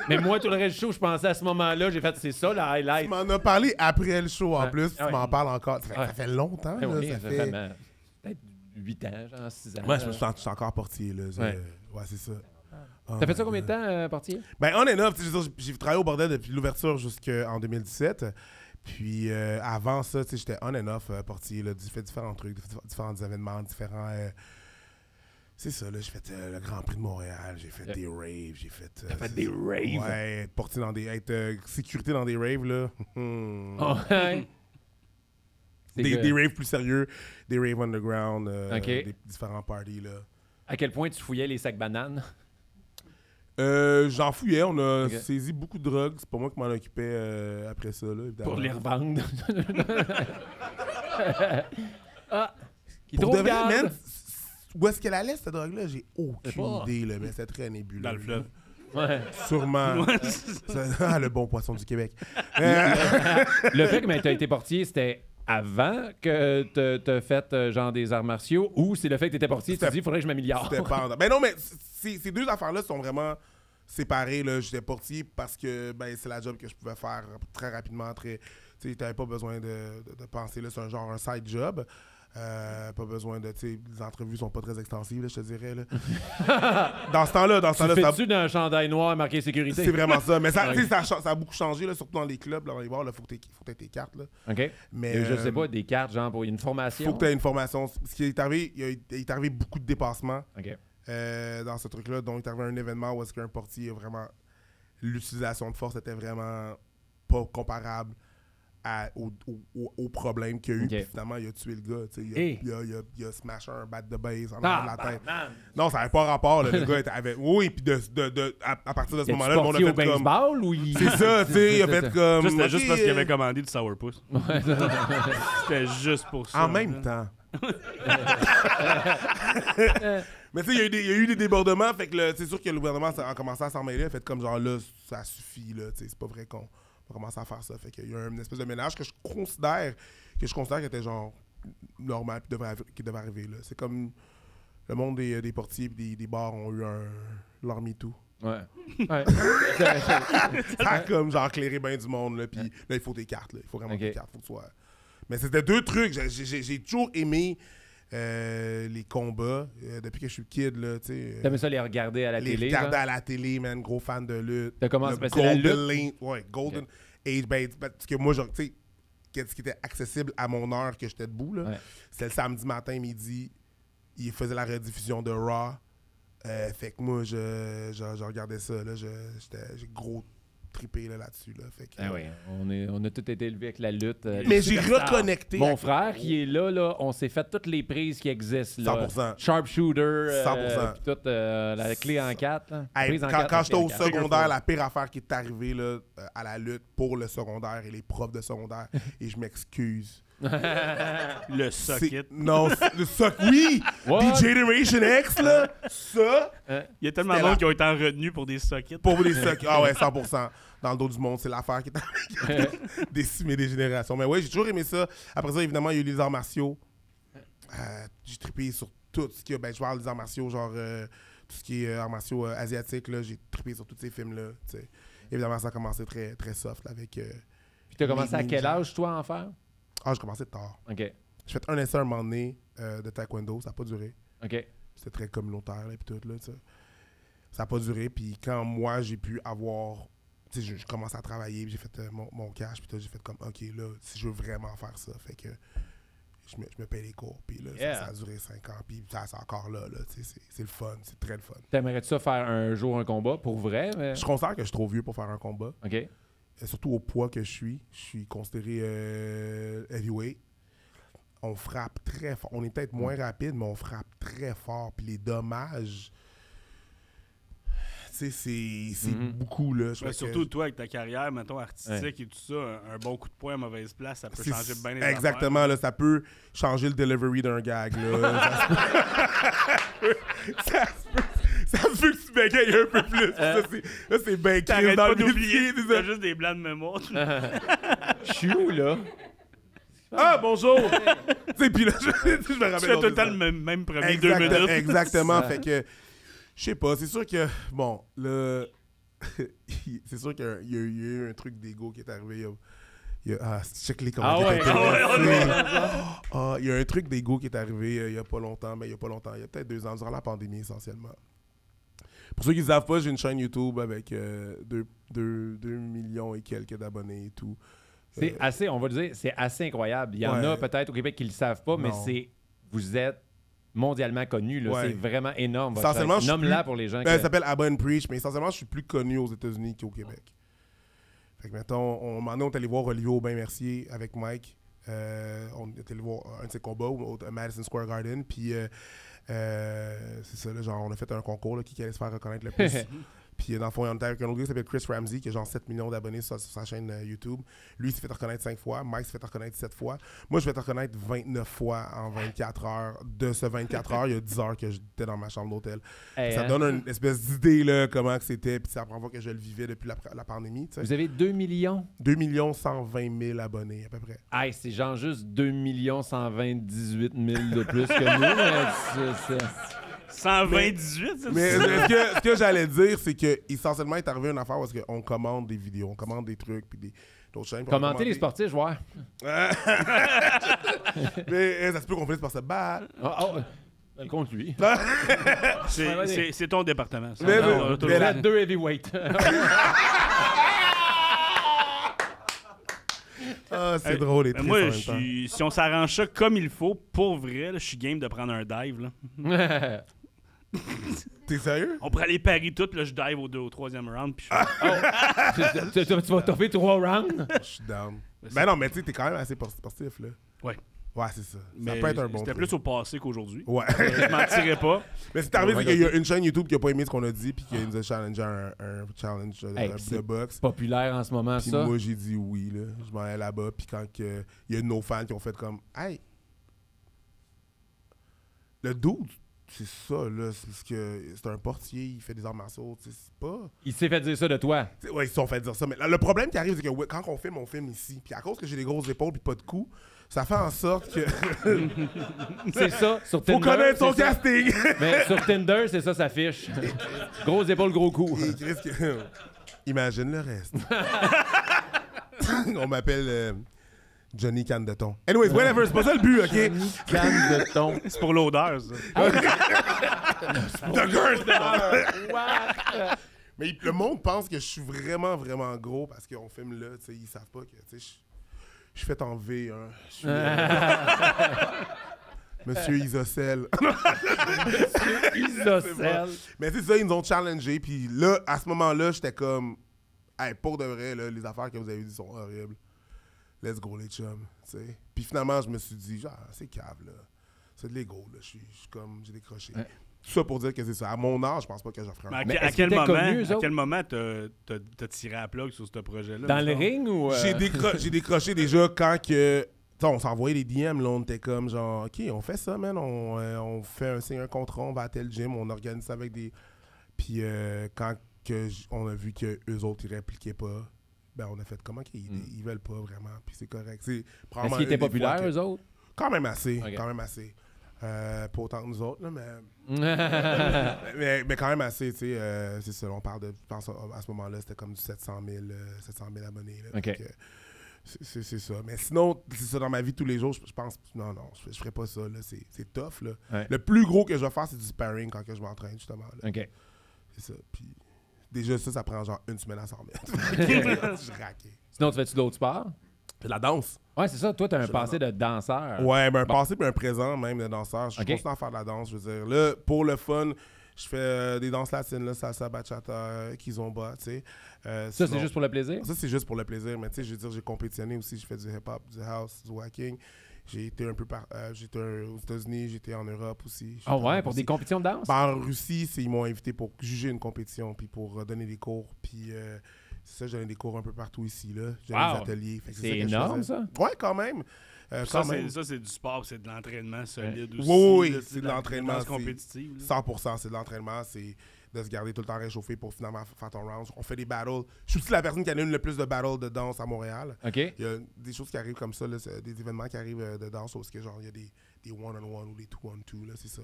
Mais moi, tout le reste du show, je pensais à ce moment-là, j'ai fait, c'est ça, le highlight. Tu m'en as parlé après le show, en plus. Tu m'en parles encore. Ça fait longtemps. Là, oui, ça fait peut-être 8 ans, genre 6 ans. Moi, je me sens encore portier. Là. Ouais, c'est ça. T'as fait ça combien de temps, portier? Ben, on est neuf. J'ai travaillé au bordel depuis l'ouverture jusqu'en 2017. Puis avant ça, j'étais on and off portier. J'ai fait différents trucs, différents événements, différents... C'est ça, là, j'ai fait le Grand Prix de Montréal, j'ai fait des raves, j'ai fait... T'as fait des raves? Ouais, être porté dans des... être sécurité dans des raves, là. Des raves plus sérieux, des raves underground, des différents parties, là. À quel point tu fouillais les sacs bananes? J'en fouillais, on a saisi beaucoup de drogues, c'est pas moi qui m'en occupais après ça, là, évidemment. Pour les revendre. Pour de vrai, man, où est-ce qu'elle allait, cette drogue-là? J'ai aucune idée, là, mais c'est très nébuleux. Dans le fleuve. Ouais. Sûrement. Le bon poisson du Québec. Le fait que tu as été portier, c'était avant que tu as fait genre des arts martiaux, ou c'est le fait que tu étais portier et tu te dis, il faudrait que je m'améliore? Ben non, mais ces deux affaires-là sont vraiment séparées. J'étais portier parce que c'est la job que je pouvais faire très rapidement. Tu n'avais pas besoin de penser. C'est un genre un side job. Pas besoin de, tu sais, les entrevues sont pas très extensives, là, je te dirais. Là. dans ce temps-là, ça... Tu fais-tu d'un chandail noir marqué sécurité? C'est vraiment ça, mais ça, ça a beaucoup changé, là, surtout dans les clubs, là, dans les bars, il faut que tu aies tes cartes. Là. OK. Mais, je sais pas, des cartes, genre, pour une formation? Il faut que tu aies une formation. Ce qui est arrivé, il est arrivé beaucoup de dépassements dans ce truc-là, donc il est arrivé un événement où est-ce qu'un portier, vraiment, l'utilisation de force était vraiment pas comparable au problème qu'il y a eu. Finalement, il a tué le gars. Il a smashé un bat de base en avant de la tête. Non, ça n'avait pas rapport. Là, le gars avait... Oui, puis à partir de ce moment-là, le monde a fait comme... baseball, ou il... C'est ça, tu sais, il a fait comme... Ça, c'était juste parce qu'il avait commandé du sourpuss. C'était juste pour ça. En même temps. Mais tu sais, il y a eu des débordements. Fait que c'est sûr que le gouvernement a commencé à s'en mêler. Il a fait comme genre, là, ça suffit. C'est pas vrai qu'on... commencer à faire ça. Fait qu'il y a une espèce de ménage que je considère qui était genre normal qui devait arriver. C'est comme le monde des portiers et des bars ont eu leur MeToo. Ouais. Ça a comme genre éclairé bien du monde. Puis là, il faut des cartes. Il faut vraiment des cartes. Faut que tu sois... Mais c'était deux trucs. J'ai toujours aimé les combats depuis que je suis kid, là, tu sais. T'aimes ça les regarder à la télé? Les regarder à la télé, man, gros fan de lutte. T'as commencé à la lutte? Ouais, Golden Age, ben, parce que moi, genre, tu sais, ce qui était accessible à mon heure que j'étais debout, là, c'était le samedi matin, midi, ils faisaient la rediffusion de Raw, fait que moi, je regardais ça, là, j'étais gros trippé là-dessus. Là, on a tout été élevés avec la lutte. Mais j'ai reconnecté. Mon frère qui est là, on s'est fait toutes les prises qui existent. Là. 100%. Sharpshooter, 100%. Puis toute la clé en 4. Hey, quand j'étais au secondaire, la pire affaire qui est arrivée là, à la lutte pour le secondaire et les profs de secondaire, et je m'excuse. Le socket. Non, le socket, oui! The Generation X, là, ça! Il y a tellement de monde qui ont été en retenue pour des sockets. Pour des sockets, ah ouais, 100%. Dans le dos du monde, c'est l'affaire qui est décimée des générations. Mais ouais, j'ai toujours aimé ça. Après ça, évidemment, il y a eu les arts martiaux. J'ai trippé sur tout ce qui est... Ben, je parle des arts martiaux, genre tout ce qui est arts martiaux asiatiques, là. J'ai trippé sur tous ces films-là, tu sais. Évidemment, ça a commencé très, très soft, là, avec... Puis t'as commencé à quel âge, toi, à en faire? Ah, je commençais tard. OK. J'ai fait un essai à un moment donné de taekwondo, ça n'a pas duré. OK. C'était très communautaire, et puis tout, là, tu sais. Ça n'a pas duré, puis quand moi, j'ai pu avoir... Tu sais, je commence à travailler, puis j'ai fait mon cash, puis j'ai fait comme, OK, là, si je veux vraiment faire ça, fait que je me paye les cours, puis là, ça a duré 5 ans, puis ça, c'est encore là, là, tu sais, c'est le fun, c'est très le fun. T'aimerais-tu ça faire un jour un combat, pour vrai? Mais... Je considère que je suis trop vieux pour faire un combat. OK. surtout au poids que je suis considéré heavyweight. On frappe très fort. On est peut-être moins rapide, mais on frappe très fort. Puis les dommages, tu sais, c'est beaucoup, là. Ouais, surtout toi, avec ta carrière, mettons, artistique et tout ça, un bon coup de poing à mauvaise place, ça peut changer bien les exactement, affaires. Là, ça peut changer le delivery d'un gag, là. Ça me fait que tu bégayes un peu plus. Là, c'est bien clair dans l'oublier. T'as juste des blancs de mémoire. Je suis où, là? Ah, bonjour! Puis là, je me rappelle. Tu fais tout le temps le même premier 2 minutes. Exactement. Fait que, je sais pas, c'est sûr que, bon, le... c'est sûr qu'il y a eu un truc d'ego qui est arrivé. Ah, check les commentaires. Il y a un truc d'ego qui est arrivé il y a pas longtemps, mais il y a pas longtemps, il y a peut-être 2 ans, durant la pandémie essentiellement. Pour ceux qui ne savent pas, j'ai une chaîne YouTube avec 2 millions et quelques d'abonnés et tout. C'est assez, on va le dire, c'est assez incroyable. Il y en a peut-être au Québec qui ne le savent pas, mais c'est vous êtes mondialement connu. Là, c'est vraiment énorme. Nomme-la pour les gens. Ben, elle s'appelle Urban Preach, mais essentiellement, je suis plus connu aux États-Unis qu'au Québec. Fait que, mettons, on est allé voir Olivier Aubin-Mercier avec Mike. On est allé voir un de ses combats au Madison Square Garden. Puis, c'est ça, là, genre, on a fait un concours là, qui allait se faire reconnaître le plus. Puis, dans le fond, il y en a avec un autre gars qui s'appelle Chris Ramsey, qui a genre 7 millions d'abonnés sur sa chaîne YouTube. Lui, il s'est fait reconnaître 5 fois. Mike s'est fait reconnaître 7 fois. Moi, je vais te reconnaître 29 fois en 24 heures. De ce 24 heures, il y a 10 heures que j'étais dans ma chambre d'hôtel. Hey, ça donne une espèce d'idée, là, comment que c'était. Puis, c'est la première fois que je le vivais depuis la pandémie. T'sais. Vous avez 2 millions? 2 millions 120 000 abonnés, à peu près. Hey, c'est genre juste 2 millions 128 000 de plus que nous. C'est... 128, c'est ça? Mais ce que j'allais dire, c'est que essentiellement, il est arrivé une affaire parce qu'on commande des vidéos, on commande des trucs, puis d'autres chaînes. Commentez les sportifs, joueurs. Mais ça se peut qu'on finisse par se battre. Elle compte lui. C'est ton département, ça. Mais là, 2 heavyweight. Ah, c'est drôle, les trucs. Moi, si on s'arrange ça comme il faut, pour vrai, je suis game de prendre un dive. Là. T'es sérieux? On prend les paris toutes, là, je dive au 3e round. Puis tu vas toffer 3 rounds? Je suis down. Ben non, mais tu sais, t'es quand même assez sportif, là. Ouais. Ouais, c'est ça. Mais ça peut être un bon truc. C'était plus au passé qu'aujourd'hui. Ouais. Je m'en tirais pas. Mais c'est arrivé, qu'il y a une chaîne YouTube qui a pas aimé ce qu'on a dit, puis qui nous a challengé un challenge de boxe. Populaire en ce moment, puis ça. Moi, j'ai dit oui, là. Je m'en allais là-bas, puis quand il y a de nos fans qui ont fait comme, hey, le dude, c'est ça, là. C'est un portier, il fait des arts martiaux, tu sais, c'est pas. Il s'est fait dire ça de toi. T'sais, ouais, ils se sont fait dire ça. Mais là, le problème qui arrive, c'est que ouais, quand on filme ici, puis à cause que j'ai des grosses épaules, puis pas de cou. Ça fait en sorte que... c'est ça, sur Tinder... Faut connaître son casting! Mais sur Tinder, c'est ça, ça fiche. Grosse épaule, gros cou. Imagine le reste. On m'appelle Johnny Canne de Thon. Anyways, whatever, c'est pas ça le but, OK? Johnny Canne de Thon. C'est pour l'odeur, ça. The girls! What? Mais le monde pense que je suis vraiment, vraiment gros parce qu'on filme là, tu sais, ils savent pas que, tu sais, je suis fait en V, hein. Monsieur Isocèle. Monsieur Isocèle. Mais c'est ça, ils nous ont challengé. Puis là, à ce moment-là, j'étais comme, hey, pour de vrai, là, les affaires que vous avez dit sont horribles. Let's go, les chums. T'sais. Puis finalement, je me suis dit, genre, c'est cave, là. C'est de l'ego, là. Je suis comme, j'ai décroché. Ouais. Tout ça pour dire que c'est ça. À mon âge, je pense pas que j'offre un... Mais à quel moment t'as tiré à plug sur ce projet-là? Dans le ring ou... J'ai décroché déjà quand que... T'sais, on s'envoyait des DM, là, on était comme genre, OK, on fait ça, man, on fait un contrat, on va à tel gym, on organise ça avec des... Puis quand que on a vu que eux autres, ils répliquaient pas, ben on a fait comment qu'ils ils veulent pas vraiment, puis c'est correct. Est-ce qu'ils étaient populaires, eux autres? Quand même assez, okay. Quand même assez. Pas autant que nous autres, là, mais quand même assez, tu sais, c'est ça, on parle de, je pense à ce moment-là, c'était comme du 700 000 abonnés, là, okay. C'est ça, mais sinon, c'est ça, dans ma vie tous les jours, je pense, non, je ferais pas ça, là, c'est tough, là. Ouais. Le plus gros que je vais faire, c'est du sparring quand que je m'entraîne, justement, là. OK. C'est ça, puis déjà, ça prend genre une semaine à s'en remettre. Je raquais. Sinon, tu fais-tu d'autres sports? C'est la danse. Ouais, c'est ça. Toi, t'as un passé de danseur. Ouais, ben un passé, mais un présent même de danseur. Je suis constant à faire de la danse. Je veux dire, là, pour le fun, Je fais des danses latines, là, salsa, bachata, kizomba, tu sais. Ça, c'est juste pour le plaisir? Ça, c'est juste pour le plaisir, mais tu sais, je veux dire, j'ai compétitionné aussi. J'ai fait du hip-hop, du house, du whacking. J'ai été un peu j'étais aux États-Unis, j'étais en Europe aussi. Ah ouais, pour des compétitions de danse? Ben, en Russie, ils m'ont invité pour juger une compétition, puis pour donner des cours, puis... c'est ça, j'avais des cours un peu partout ici, là. J'avais des ateliers. C'est énorme, ça? Ouais, quand même. Ça, c'est du sport, c'est de l'entraînement solide aussi. Oui, oui, c'est de l'entraînement. C'est compétitif. 100%, c'est de l'entraînement. C'est de se garder tout le temps réchauffé pour finalement faire ton round. On fait des battles. Je suis aussi la personne qui anime le plus de battles de danse à Montréal. OK. Il y a des choses qui arrivent comme ça, là, des événements qui arrivent de danse, parce que genre, il y a des one-on-one ou des two-on-two, là, c'est ça.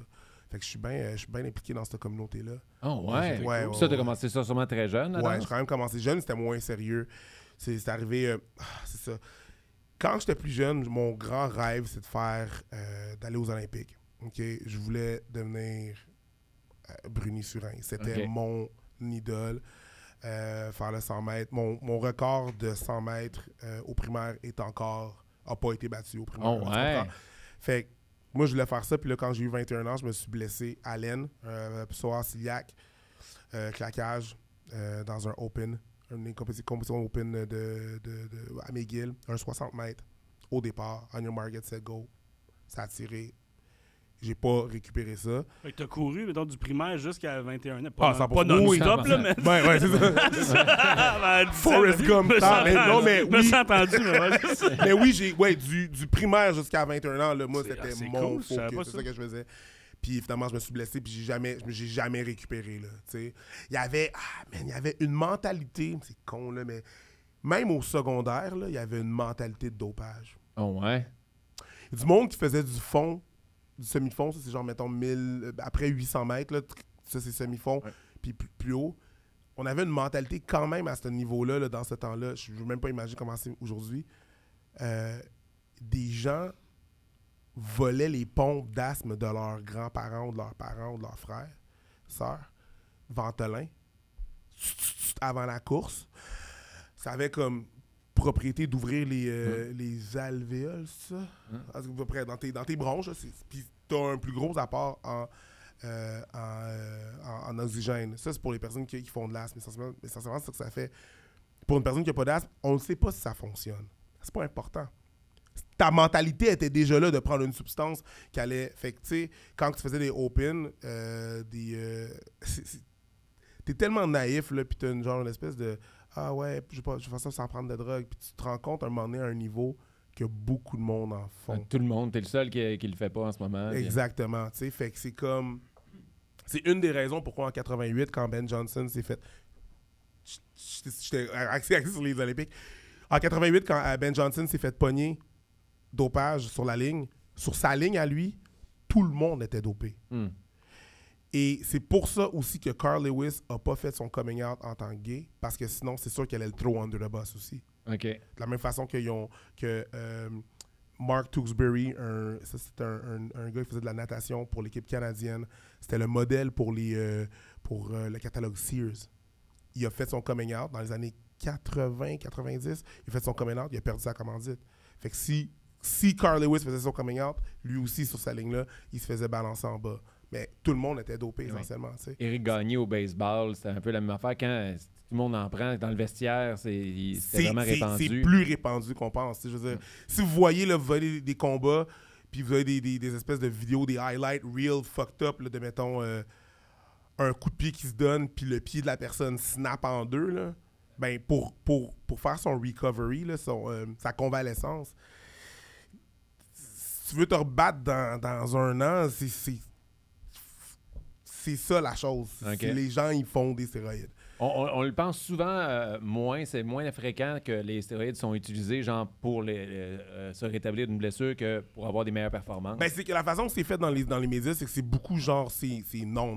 Fait que je suis bien impliqué dans cette communauté-là. Oh ouais? Ouais, cool. Ça, t'as commencé ça sûrement très jeune? Ouais, j'ai quand même commencé jeune, c'était moins sérieux. C'est arrivé... c'est ça. Quand j'étais plus jeune, mon grand rêve, c'est de faire... d'aller aux Olympiques. OK? Je voulais devenir Bruni-Surin. C'était mon idole. Faire le 100 mètres. Mon record de 100 mètres au primaire n'a pas été battu au primaire. Oh ouais? Fait que... Moi, je voulais faire ça, puis là, quand j'ai eu 21 ans, je me suis blessé à l'aine, psoas ciliaque, claquage dans un open, une compétition open à McGill, un 60 mètres, au départ, on your market, set, go. Ça a tiré. J'ai pas récupéré ça. Fait que t'as couru, mettons, du primaire jusqu'à 21 ans. Pas non-stop, là, mais... Ouais, ouais, c'est ça. Forrest Gump. Non, mais oui. Je me suis entendu, mais mais oui, j'ai... Ouais, du primaire jusqu'à 21 ans, là, moi, c'était mon focus. C'est ça que je faisais. Puis, finalement, je me suis blessé, puis j'ai jamais récupéré, là, tu sais. Il y avait... Ah, man, il y avait une mentalité... C'est con, là, mais... Même au secondaire, là, il y avait une mentalité de dopage. Oh, ouais? Du monde qui faisait du fond... Du semi-fond, ça c'est genre, mettons, 1000, après 800 mètres, là, ça c'est semi-fond, puis plus haut. On avait une mentalité quand même à ce niveau-là, là, dans ce temps-là, je ne veux même pas imaginer comment c'est aujourd'hui. Des gens volaient les pompes d'asthme de leurs grands-parents, de leurs parents, de leurs frères, sœurs, Ventolin, avant la course. Ça avait comme... propriété d'ouvrir les alvéoles, ça? Mmh. Dans tes bronches, puis tu as un plus gros apport en oxygène. Ça, c'est pour les personnes qui font de l'asthme. Essentiellement, c'est ce que ça fait. Pour une personne qui n'a pas d'asthme, on ne sait pas si ça fonctionne. C'est pas important. Ta mentalité était déjà là de prendre une substance qui allait... Fait que, tu sais, quand tu faisais des open, t'es tellement naïf, là, puis t'as une espèce de... Ah ouais, je fais ça sans prendre de drogue. Puis tu te rends compte à un moment donné à un niveau que beaucoup de monde en font. Tout le monde, t'es le seul qui le fait pas en ce moment. Exactement, tu sais. Fait que c'est comme. C'est une des raisons pourquoi en 88, quand Ben Johnson s'est fait. J'étais axé sur les Olympiques. En 88, quand Ben Johnson s'est fait pogner dopage sur la ligne, sur sa ligne à lui, tout le monde était dopé. Mm. Et c'est pour ça aussi que Carl Lewis n'a pas fait son coming out en tant que gay, parce que sinon, c'est sûr qu'elle est le throw under the bus aussi. Okay. De la même façon que Mark Tewksbury, un gars qui faisait de la natation pour l'équipe canadienne, c'était le modèle pour le catalogue Sears. Il a fait son coming out dans les années 80-90. Il a fait son coming out, il a perdu sa commandite. Fait que si Carl Lewis faisait son coming out, lui aussi, sur sa ligne-là, il se faisait balancer en bas. Mais tout le monde était dopé, essentiellement. T'sais. Eric Gagné au baseball, c'était un peu la même affaire. Quand tout le monde en prend, dans le vestiaire, c'est vraiment répandu. C'est plus répandu qu'on pense. Je veux dire, si vous voyez là, vous voyez des combats, puis vous avez des espèces de vidéos, des highlights real fucked up, là, de, mettons, un coup de pied qui se donne, puis le pied de la personne snap en deux, là, ben pour faire son recovery, là, sa convalescence, si tu veux te rebattre dans un an, c'est ça la chose. Okay. Les gens, ils font des stéroïdes. On le pense souvent moins. C'est moins fréquent que les stéroïdes sont utilisés genre pour se rétablir d'une blessure que pour avoir des meilleures performances. Ben, c'est que la façon que c'est fait dans les médias, c'est que c'est beaucoup genre c'est non.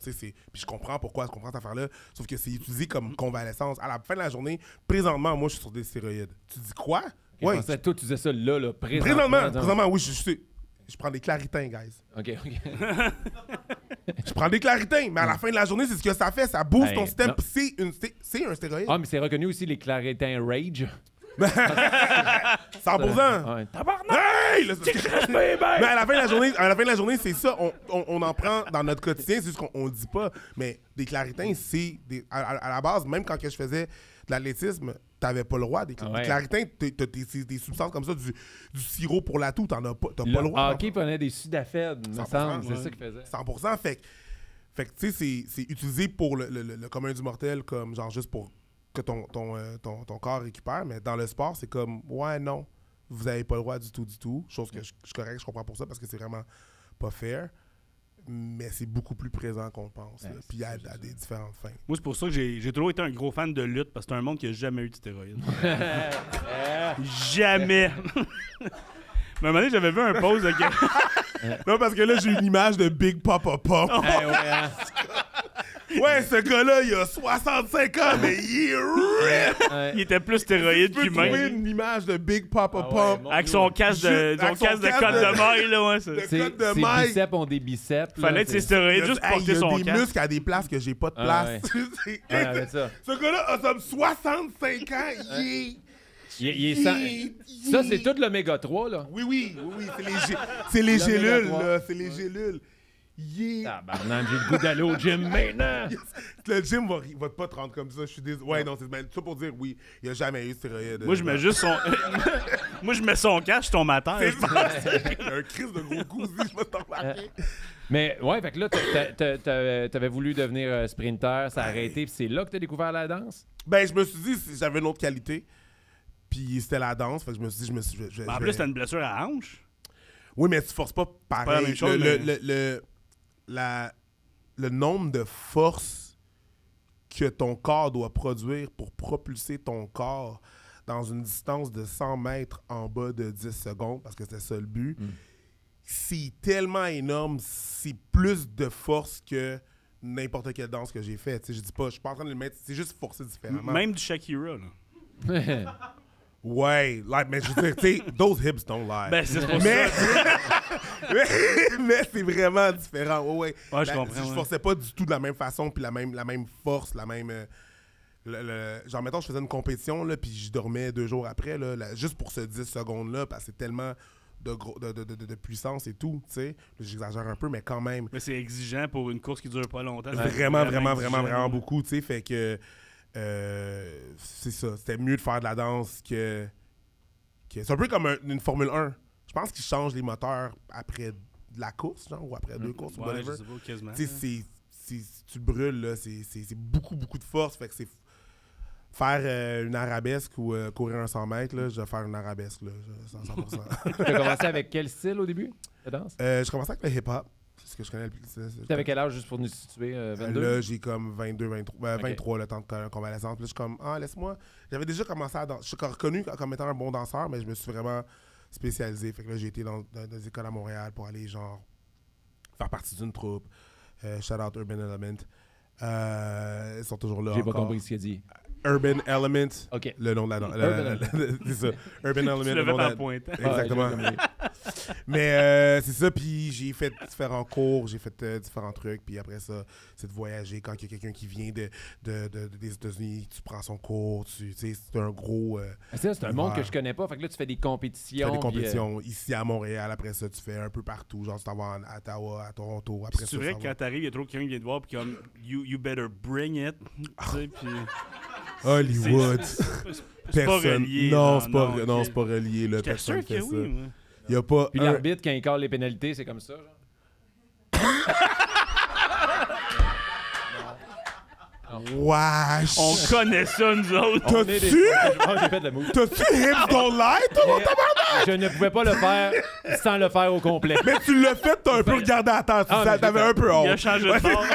Puis je comprends pourquoi je comprends cette affaire-là. Sauf que c'est utilisé comme convalescence. À la fin de la journée, présentement, moi, je suis sur des stéroïdes. Tu dis quoi? Ouais, toi, tu disais ça là, présentement, oui, je prends des claritins, guys. OK. Je prends des claritins, mais à la fin de la journée, c'est ce que ça fait. Ça booste ton système. C'est un stéroïde. Ah, mais c'est reconnu aussi les claritins Rage. 100%! Ouais. Tabarnak! Hey! Mais à la fin de la journée, c'est ça. On en prend dans notre quotidien, c'est juste qu'on le dit pas. Mais des claritins, c'est... À la base, même quand que je faisais de l'athlétisme, t'avais pas le droit. Des claritins, t'as des substances comme ça, du sirop pour la toux, t'as pas le droit. Le hockey prenait des sudafèdes, me semble. C'est ça qu'il faisait. 100%, fait que tu sais, c'est utilisé pour le commun du mortel, comme genre juste pour... que ton corps récupère, mais dans le sport, c'est comme « Ouais, non, vous n'avez pas le droit du tout. » Chose que je correct, je comprends pour ça, parce que c'est vraiment pas fair, mais c'est beaucoup plus présent qu'on pense. Ouais, puis il y a des différentes fins. Moi, c'est pour ça que j'ai toujours été un gros fan de lutte, parce que c'est un monde qui n'a jamais eu de stéroïdes. Jamais! Mais à un moment donné, j'avais vu un pose de... Non, parce que là, j'ai une image de Big Papa Pump. Hey, ouais, hein. Ouais, ce gars-là, il a 65 ans, mais il est ripped! Ouais. Il était plus stéroïde qu'humain. Tu peux une image de Big Papa Pump. Avec son casque de code de maille, là, ouais. Ses biceps ont des biceps. Fallait être ses stéroïdes juste porter son casque. Il y a des muscles à des places que j'ai pas de place. Ce gars-là a 65 ans, Ça, c'est tout l'oméga 3, là. Oui. C'est les gélules. Yeah! Tabarnak, j'ai le goût d'aller au gym maintenant! Yes. Le gym va pas te rendre comme ça, je suis désolé. Ouais, non, c'est ça pour dire oui, il a jamais eu de stéroïdes. Moi, je mets juste son... Moi, je mets son cash, je tombe à terre. C'est un crise de gros cousu, je me tombe à terre. Mais ouais, fait que là, t'avais voulu devenir sprinter, ça a arrêté, puis c'est là que t'as découvert la danse? Ben, je me suis dit, j'avais une autre qualité, puis c'était la danse, fait que je me suis dit... En plus, t'as une blessure à la hanche? Oui, mais tu forces pas pareil. Pas la même chose, le nombre de force que ton corps doit produire pour propulser ton corps dans une distance de 100 mètres en bas de 10 secondes, parce que c'était ça le but, c'est tellement énorme, c'est plus de force que n'importe quelle danse que j'ai faite. Je dis pas, je suis pas en train de le mettre, c'est juste forcer différemment. Même du Shakira, là. Ouais, like, mais je veux dire, tu sais, those hips don't lie. Ben, c'est pour ça. Mais c'est vraiment différent. Ouais, je comprends. Je forçais pas du tout de la même façon, puis la même force, la même... genre, mettons, je faisais une compétition, là, puis je dormais 2 jours après, là, juste pour ce 10 secondes-là, parce que c'est tellement de puissance et tout, tu sais. J'exagère un peu, mais quand même. Mais c'est exigeant pour une course qui dure pas longtemps. Vraiment beaucoup, tu sais, fait que... c'est ça, c'était mieux de faire de la danse que... C'est un peu comme une Formule 1. Je pense qu'ils changent les moteurs après de la course, genre, ou après 2 courses, ou whatever. Si tu brûles, là, c'est beaucoup de force. Fait que c'est faire une arabesque ou courir un 100 mètres, là, je vais faire une arabesque, là, 100%. Tu as commencé avec quel style au début, la danse? Je commençais avec le hip-hop. C'est ce que je connais le plus. T'avais quel âge juste pour nous situer? 22? Là, j'ai comme 22, 23, okay. 23 le temps de convalescence. Puis là, je suis comme, laisse-moi. J'avais déjà commencé à danser. Je suis reconnu comme étant un bon danseur, mais je me suis vraiment spécialisé. Fait que là, j'ai été dans des écoles à Montréal pour aller, genre, faire partie d'une troupe. Shout out Urban Element. Ils sont toujours là. J'ai pas compris ce qu'il a dit. Urban Element. OK. Le nom de la danse. C'est ça. Urban Element. Tu l'avais pas pointe. Exactement. Mais c'est ça, puis j'ai fait différents cours, j'ai fait différents trucs, puis après ça, c'est de voyager. Quand il y a quelqu'un qui vient des États-Unis, tu prends son cours, tu sais, c'est un gros... c'est un monde que je connais pas, fait que là, tu fais des compétitions. Tu fais des compétitions ici à Montréal, après ça, tu fais un peu partout, genre tu t'en vas à Ottawa, à Toronto, après ça... C'est vrai que quand t'arrives, il y a trop quelqu'un qui vient te voir, puis comme, you better bring it, tu sais, puis... Hollywood! C'est pas relié. Non, c'est pas relié, là, personne fait ça. Y a pas puis l'arbitre, quand il colle les pénalités, c'est comme ça, genre. Wesh! On connaît ça, nous autres! T'as-tu Hips Don't Lie, toi, mon tabarnak? Je ne pouvais pas le faire sans le faire au complet. Mais tu l'as fait, t'as un peu regardé à terre. T'avais un peu honte. Il a changé de forme.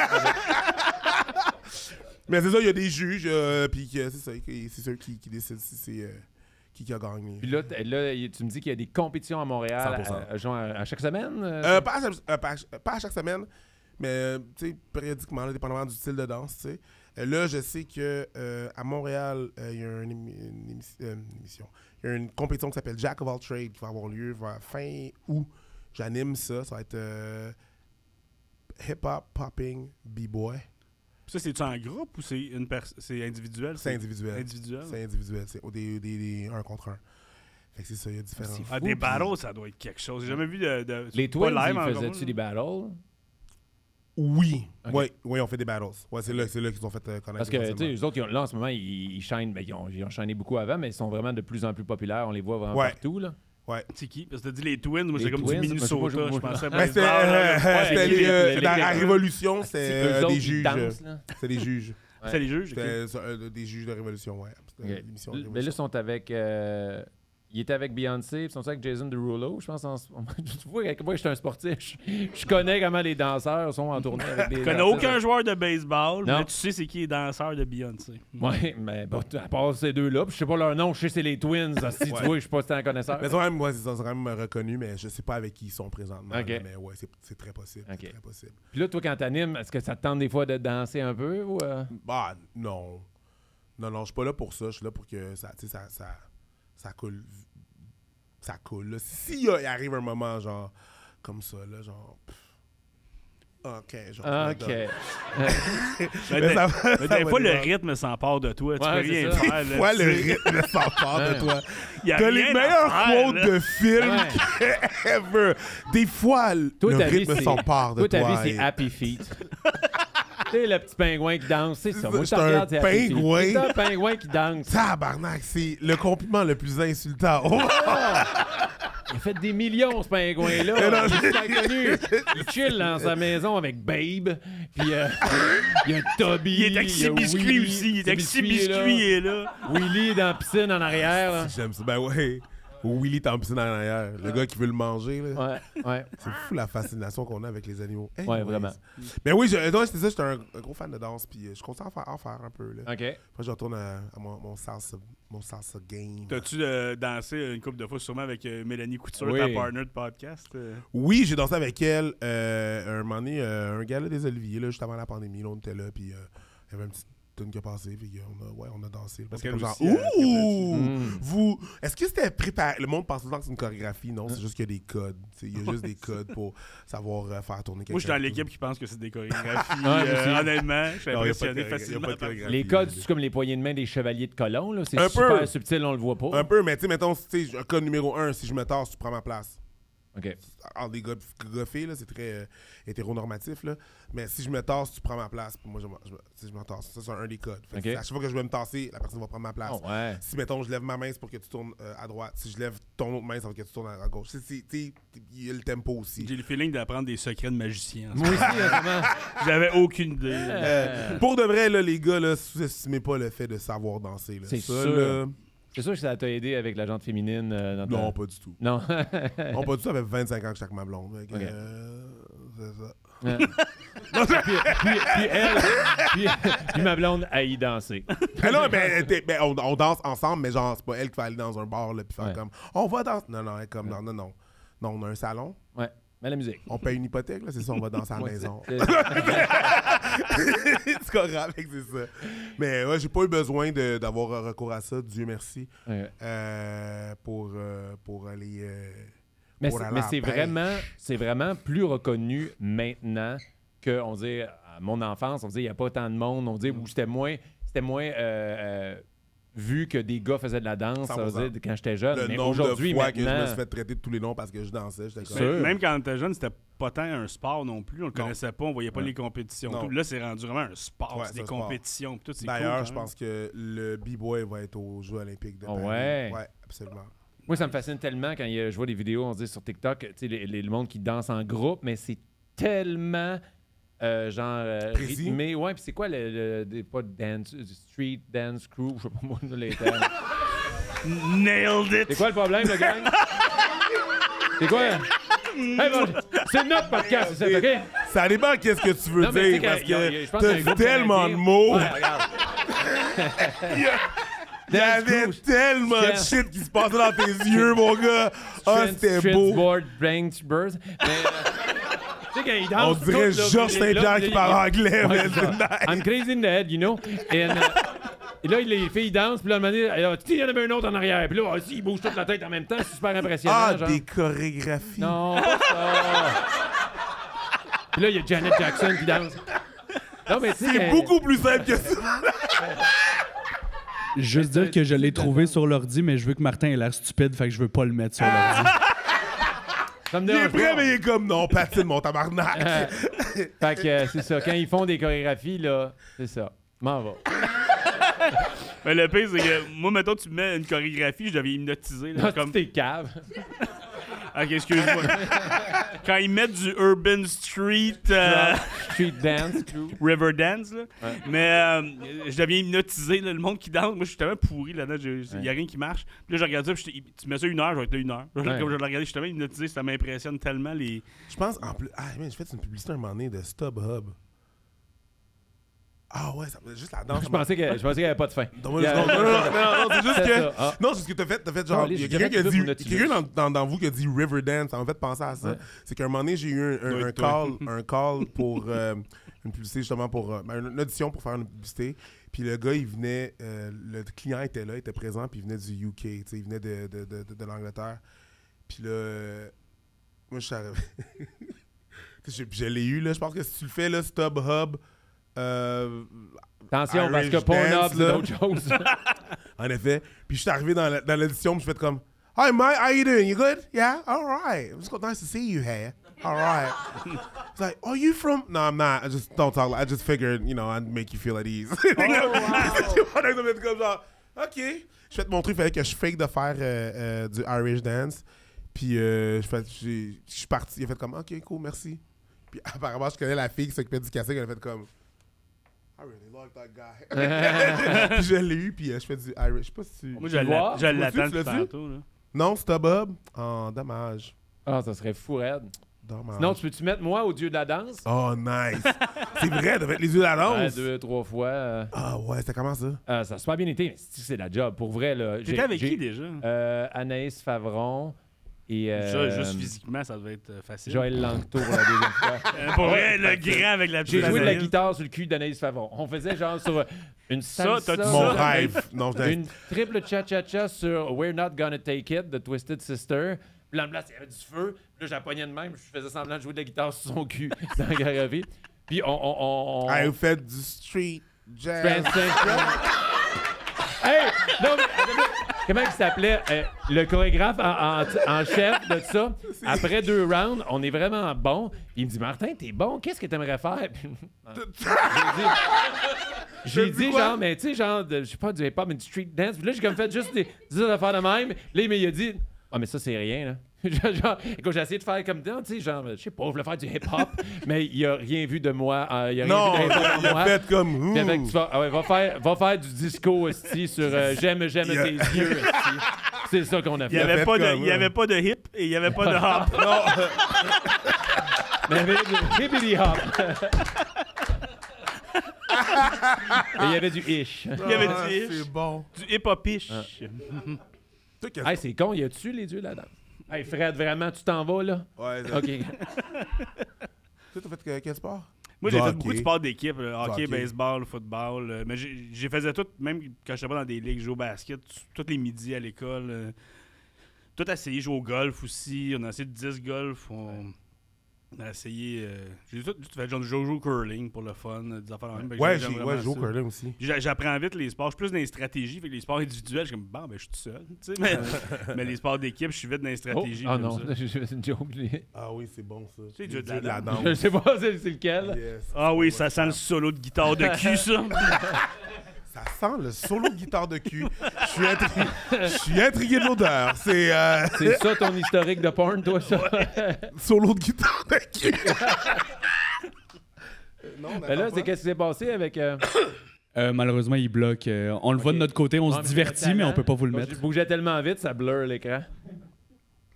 Mais c'est ça, il y a des juges, puis c'est ceux qui décident si c'est... qui a gagné. Puis là, tu me dis qu'il y a des compétitions à Montréal, genre à chaque semaine? Pas à chaque semaine, mais périodiquement, là, dépendamment du style de danse. T'sais. Là, je sais que à Montréal, il y a une émission. Il y a une compétition qui s'appelle Jack of All Trades qui va avoir lieu vers fin août. J'anime ça. Ça va être hip-hop, popping, b-boy. Puis ça, c'est-tu en groupe ou c'est individuel? C'est individuel. C'est individuel. C'est un contre un. Fait que c'est ça, il y a différents. Ah, des battles, ça doit être quelque chose. J'ai jamais vu de les Twins, ils faisaient-tu des battles? Oui. Okay. Oui, on fait des battles. Ouais, c'est là qu'ils ont fait connaître. Parce que, tu sais, eux autres, là, en ce moment, ils chaînent. Ben, ils ont chaîné beaucoup avant, mais ils sont vraiment de plus en plus populaires. On les voit vraiment partout, là. Ouais. C'est qui? Parce que t'as dit les Twins, moi c'est comme du Minnesota, je pensais à c'était dans la Révolution, c'est des juges. C'est des juges. C'est des juges? C'était des juges de Révolution, ouais. Mais là, ils sont avec... Il était avec Beyoncé, ils sont avec Jason Derulo, je pense. Tu vois, moi, je suis un sportif. Je connais comment les danseurs sont en tournée avec des danseurs. Je connais aucun joueur de baseball, non. Mais tu sais c'est qui les danseurs de Beyoncé. Oui, mais bon, à part ces deux-là, je sais pas leur nom, je sais c'est les Twins. Si tu vois, je suis pas tant connaisseur. Mais quand même, moi, ils sont quand même reconnus, mais je sais pas avec qui ils sont présentement. Okay. Mais ouais, c'est très possible. Okay. Très possible. Puis là, toi, quand t'animes, est-ce que ça te tente des fois de danser un peu ou Bah, non. Non, je suis pas là pour ça. Je suis là pour que ça, tu sais, ça coule. Ça coule. S'il arrive un moment, genre, comme ça, là, genre. OK. Mais des fois, le rythme s'empare de toi. Ouais, tu peux rien faire. Des fois, le rythme s'empare de toi. T'as les meilleurs quotes de films ever. Des fois, le rythme s'empare de toi. Toi, ta vie, c'est Happy Feet. C'est le petit pingouin qui danse, c'est ça. Moi, je regarde, un pingouin. C'est un pingouin qui danse. Tabarnak, c'est le compliment le plus insultant. Oh. Il a fait des millions, ce pingouin-là. Il chill dans sa maison avec Babe. Puis il y a Toby. Il est taxi biscuit aussi. Il est taxi biscuit, il est là. Willy est dans la piscine en arrière. Là. J'aime ça. Ben ouais. Willy est en piscine en arrière. Le gars qui veut le manger. Là. Ouais. C'est fou la fascination qu'on a avec les animaux. Hey, ouais, vraiment. Mais oui, c'était ça. J'étais un gros fan de danse. Puis je continue à en faire un peu. Là. OK. Après, je retourne à mon salsa game. T'as-tu dansé une couple de fois sûrement avec Mélanie Couture, ta partner de podcast? Oui, j'ai dansé avec elle. Un moment donné, un gala des Oliviers, là, juste avant la pandémie. Là, on était là. Puis il y avait un petit... qui a passé, puis on a dansé. Parce que genre, vous, est-ce que c'était préparé? Le monde pense tout le temps que c'est une chorégraphie, non, c'est juste qu'il y a des codes. Il y a juste des codes pour savoir faire tourner quelque chose. Moi, je suis dans l'équipe qui pense que c'est des chorégraphies. Honnêtement, je suis impressionné facilement. Les codes, c'est comme les poignées de main des chevaliers de colon, là. C'est super subtil, on le voit pas. Un peu, mais tu sais, mettons, un code numéro 1, si je me tasse, tu prends ma place. OK. Alors, des gars-filles, là, c'est très hétéronormatif, là. Mais si je me tasse, tu prends ma place. Puis moi, si je me tasse, ça, c'est un des codes. Okay. À chaque fois que je vais me tasser, la personne va prendre ma place. Oh, ouais. Si, mettons, je lève ma main, c'est pour que tu tournes à droite. Si je lève ton autre main, c'est pour que tu tournes à gauche. Il y a le tempo aussi. J'ai le feeling d'apprendre des secrets de magicien. Moi aussi, vraiment. J'avais aucune idée. Pour de vrai, là, les gars, là, sous-estimez pas le fait de savoir danser. C'est ça, sûr. Là, c'est sûr que ça t'a aidé avec la gente féminine. Non, pas du tout. Non. Non, pas du tout. Ça fait 25 ans que j'étais ma blonde. Okay. C'est ça. Puis ma blonde a y danser. Mais non, on danse ensemble, mais genre, c'est pas elle qui va aller dans un bar là, puis faire comme on va danser. Non, elle comme non. Non, on a un salon. Ouais. Mais la musique. On paye une hypothèque, là, c'est ça, on va danser à la maison. C'est correct, c'est ça. Mais ouais, j'ai pas eu besoin d'avoir recours à ça, Dieu merci, pour aller. Mais c'est vraiment plus reconnu maintenant qu'on dit, à mon enfance, on dit, il n'y a pas tant de monde, on dit, c'était moins vu que des gars faisaient de la danse, ça veut dire, quand j'étais jeune. Mais aujourd'hui, maintenant... que je me suis fait traiter de tous les noms parce que je dansais. Même quand j'étais jeune, c'était pas tant un sport non plus. On le connaissait pas, on voyait pas les compétitions. Tout, là, c'est rendu vraiment un sport. Ouais, c'est des compétitions. D'ailleurs, je pense que le b-boy va être aux Jeux olympiques de Paris. Ouais, absolument. Moi, ça me fascine tellement quand je vois des vidéos, on se dit sur TikTok, le monde qui danse en groupe, mais c'est tellement... rythmé. Ouais, puis c'est quoi pas dance, street dance crew, je sais pas moi, les termes. Nailed it! C'est quoi le problème, le gang? C'est quoi? Hey, c'est notre podcast, c'est ça, OK? Ça dépend qu'est-ce que tu veux dire, parce que t'as tellement de mots. Ouais, regarde. Il y avait tellement de shit qui se passait dans tes yeux, mon gars. Ah, c'était beau. Board, bench, burst. On dirait Georges Saint-Pierre qui parle anglais. Mais I'm crazy in the head, you know. Et là, les filles dansent, puis là, il y en avait un autre en arrière. Puis là, ils bougent toute la tête en même temps. C'est super impressionnant. Genre. Des chorégraphies. Non, pas ça. Puis là, il y a Janet Jackson qui danse. C'est beaucoup plus simple que ça. Juste dire que je l'ai trouvé sur l'ordi, mais je veux que Martin ait l'air stupide, fait que je veux pas le mettre sur l'ordi. Il est prêt, mais il est comme, non, patine mon tabarnak. Fait que c'est ça, quand ils font des chorégraphies, là, c'est ça. M'en va. Mais le pire, c'est que moi, mettons, tu mets une chorégraphie, je devais hypnotiser. Là, comme... t'es cave. Ok, excuse-moi. Quand ils mettent du Urban Street... Street Dance, Riverdance, là. Ouais. Mais je deviens hypnotisé, là, le monde qui danse. Moi, je suis tellement pourri là-dedans, il n'y a rien qui marche. Puis là, je regarde ça, puis tu mets ça une heure, je vais être là une heure. Comme je le regardais, je suis tellement hypnotisé, ça m'impressionne tellement les... Je pense, en plus... Ah, man, j'ai fait une publicité un moment donné de StubHub. Ah ouais, ça faisait juste la danse. Je pensais qu'il n'y avait pas de fin. Non, non, non, c'est juste que... Non, c'est ce que t'as fait genre... Il y a quelqu'un dans vous qui a dit Riverdance, ça m'a fait penser à ça. C'est qu'à un moment donné, j'ai eu un call pour une publicité, justement pour... Une audition pour faire une publicité. Puis le gars, il venait... Le client était là, il était présent, puis il venait du UK, tu sais, il venait de l'Angleterre. Puis là... Moi, je suis arrivé... Je l'ai eu, là, je pense que si tu le fais, là, StubHub... Attention, Irish parce que Pornhub, c'est d'autres choses. En effet. Puis je suis arrivé dans l'édition, puis je fais comme Hi, Mike, how you doing? You good? Yeah? All right. It's nice to see you here. All right. It's like, are you from? No, I'm not. I just don't talk. I just figured, you know, I'd make you feel at ease. Oh, wow. OK. Je vais te montrer, il fallait que je fake de faire du Irish dance. Puis je suis parti. Il a fait comme OK, cool, merci. Puis apparemment, je connais la fille qui s'occupait du casting, elle a fait comme I really like that guy. Puis je l'ai eu, puis je fais du Irish. Je sais pas si tu. Moi, je l'attends depuis tantôt. Là. Non, c'est Bob. Oh, dommage. Ah, ça serait fou, raide. Dommage. Sinon, tu peux-tu mettre moi au dieu de la danse? Oh, nice. C'est vrai, de mettre les dieux de la danse. 2, 3 fois. Ah, ouais, ça commence, ça. Ça a super bien été, mais c'est la job. Pour vrai, là. T'étais avec qui déjà? Anaïs Favron. Et juste physiquement, ça devait être facile. Joël Langtour, la deuxième fois. Pour vrai, le grand avec la petite. J'ai joué de la guitare sur le cul d'Anaïs Favon. On faisait genre sur une salsa. Mon rêve. Non, une triple cha-cha-cha sur We're Not Gonna Take It de Twisted Sister. Puis là, il y avait du feu. Puis là, je la pognais de même. Je faisais semblant de jouer de la guitare sur son cul dans la garavé. Puis on... Ah, vous faites du street jazz. Hey! Non, mais... Comment il s'appelait le chorégraphe en chef de tout ça? Après 2 rounds, on est vraiment bon. Il me dit, Martin, t'es bon, qu'est-ce que t'aimerais faire? J'ai dit genre, mais tu sais, genre, je sais pas, du hip-hop, mais du street dance. Puis là, j'ai comme fait juste des affaires de même. Là, il m'a dit, ah, mais ça, c'est rien, là. Genre, quand j'ai essayé de faire comme tu sais, genre, je sais pas, je voulais faire du hip-hop, mais il a rien vu de moi. Il a rien vu de moi. Il a fait comme ouh. Ah ouais, va faire du disco aussi sur J'aime tes yeux. C'est ça qu'on a fait. Il n'y avait pas de hip et il n'y avait pas de hop. Non. Mais il y avait du hippity hop. Il y avait du ish. Il y avait du ish. C'est bon. Du hip-hop-ish. Ah, c'est con, il y a-tu les dieux là-dedans? Hey Fred, vraiment, tu t'en vas, là? Ouais. OK. Toi, t'as fait quel sport? Moi, j'ai fait beaucoup de sports d'équipe. Hockey, baseball, football. Mais j'ai faisais tout, même quand j'étais pas dans des ligues, je jouais au basket, tous les midis à l'école. Tout essayé, jouer au golf aussi. On a essayé de 10 golf. On a essayé... J'ai tout fait, genre, jouer au curling pour le fun, des affaires même. Ouais, j'ai joué au curling aussi. J'apprends vite les sports. Je suis plus dans les stratégies. Fait que les sports individuels, je suis comme, bon, ben, je suis tout seul. Tu sais, mais les sports d'équipe, je suis vite dans les stratégies. Ah non, c'est une joke. Ah oui, c'est bon, ça. C'est du de la danse. Je sais pas, c'est lequel. Yes, ah oui, ça sent le solo de guitare de cul, ça. Ça sent le solo de guitare de cul. Je suis intrigué de l'odeur. C'est ça ton historique de porn, toi, ça? Ouais. Solo de guitare de cul. Non, ben là, c'est qu'est-ce qui s'est passé avec... malheureusement, il bloque. On le voit de notre côté, on se divertit, mais on peut pas vous le mettre. Je bougeais tellement vite, ça blur l'écran.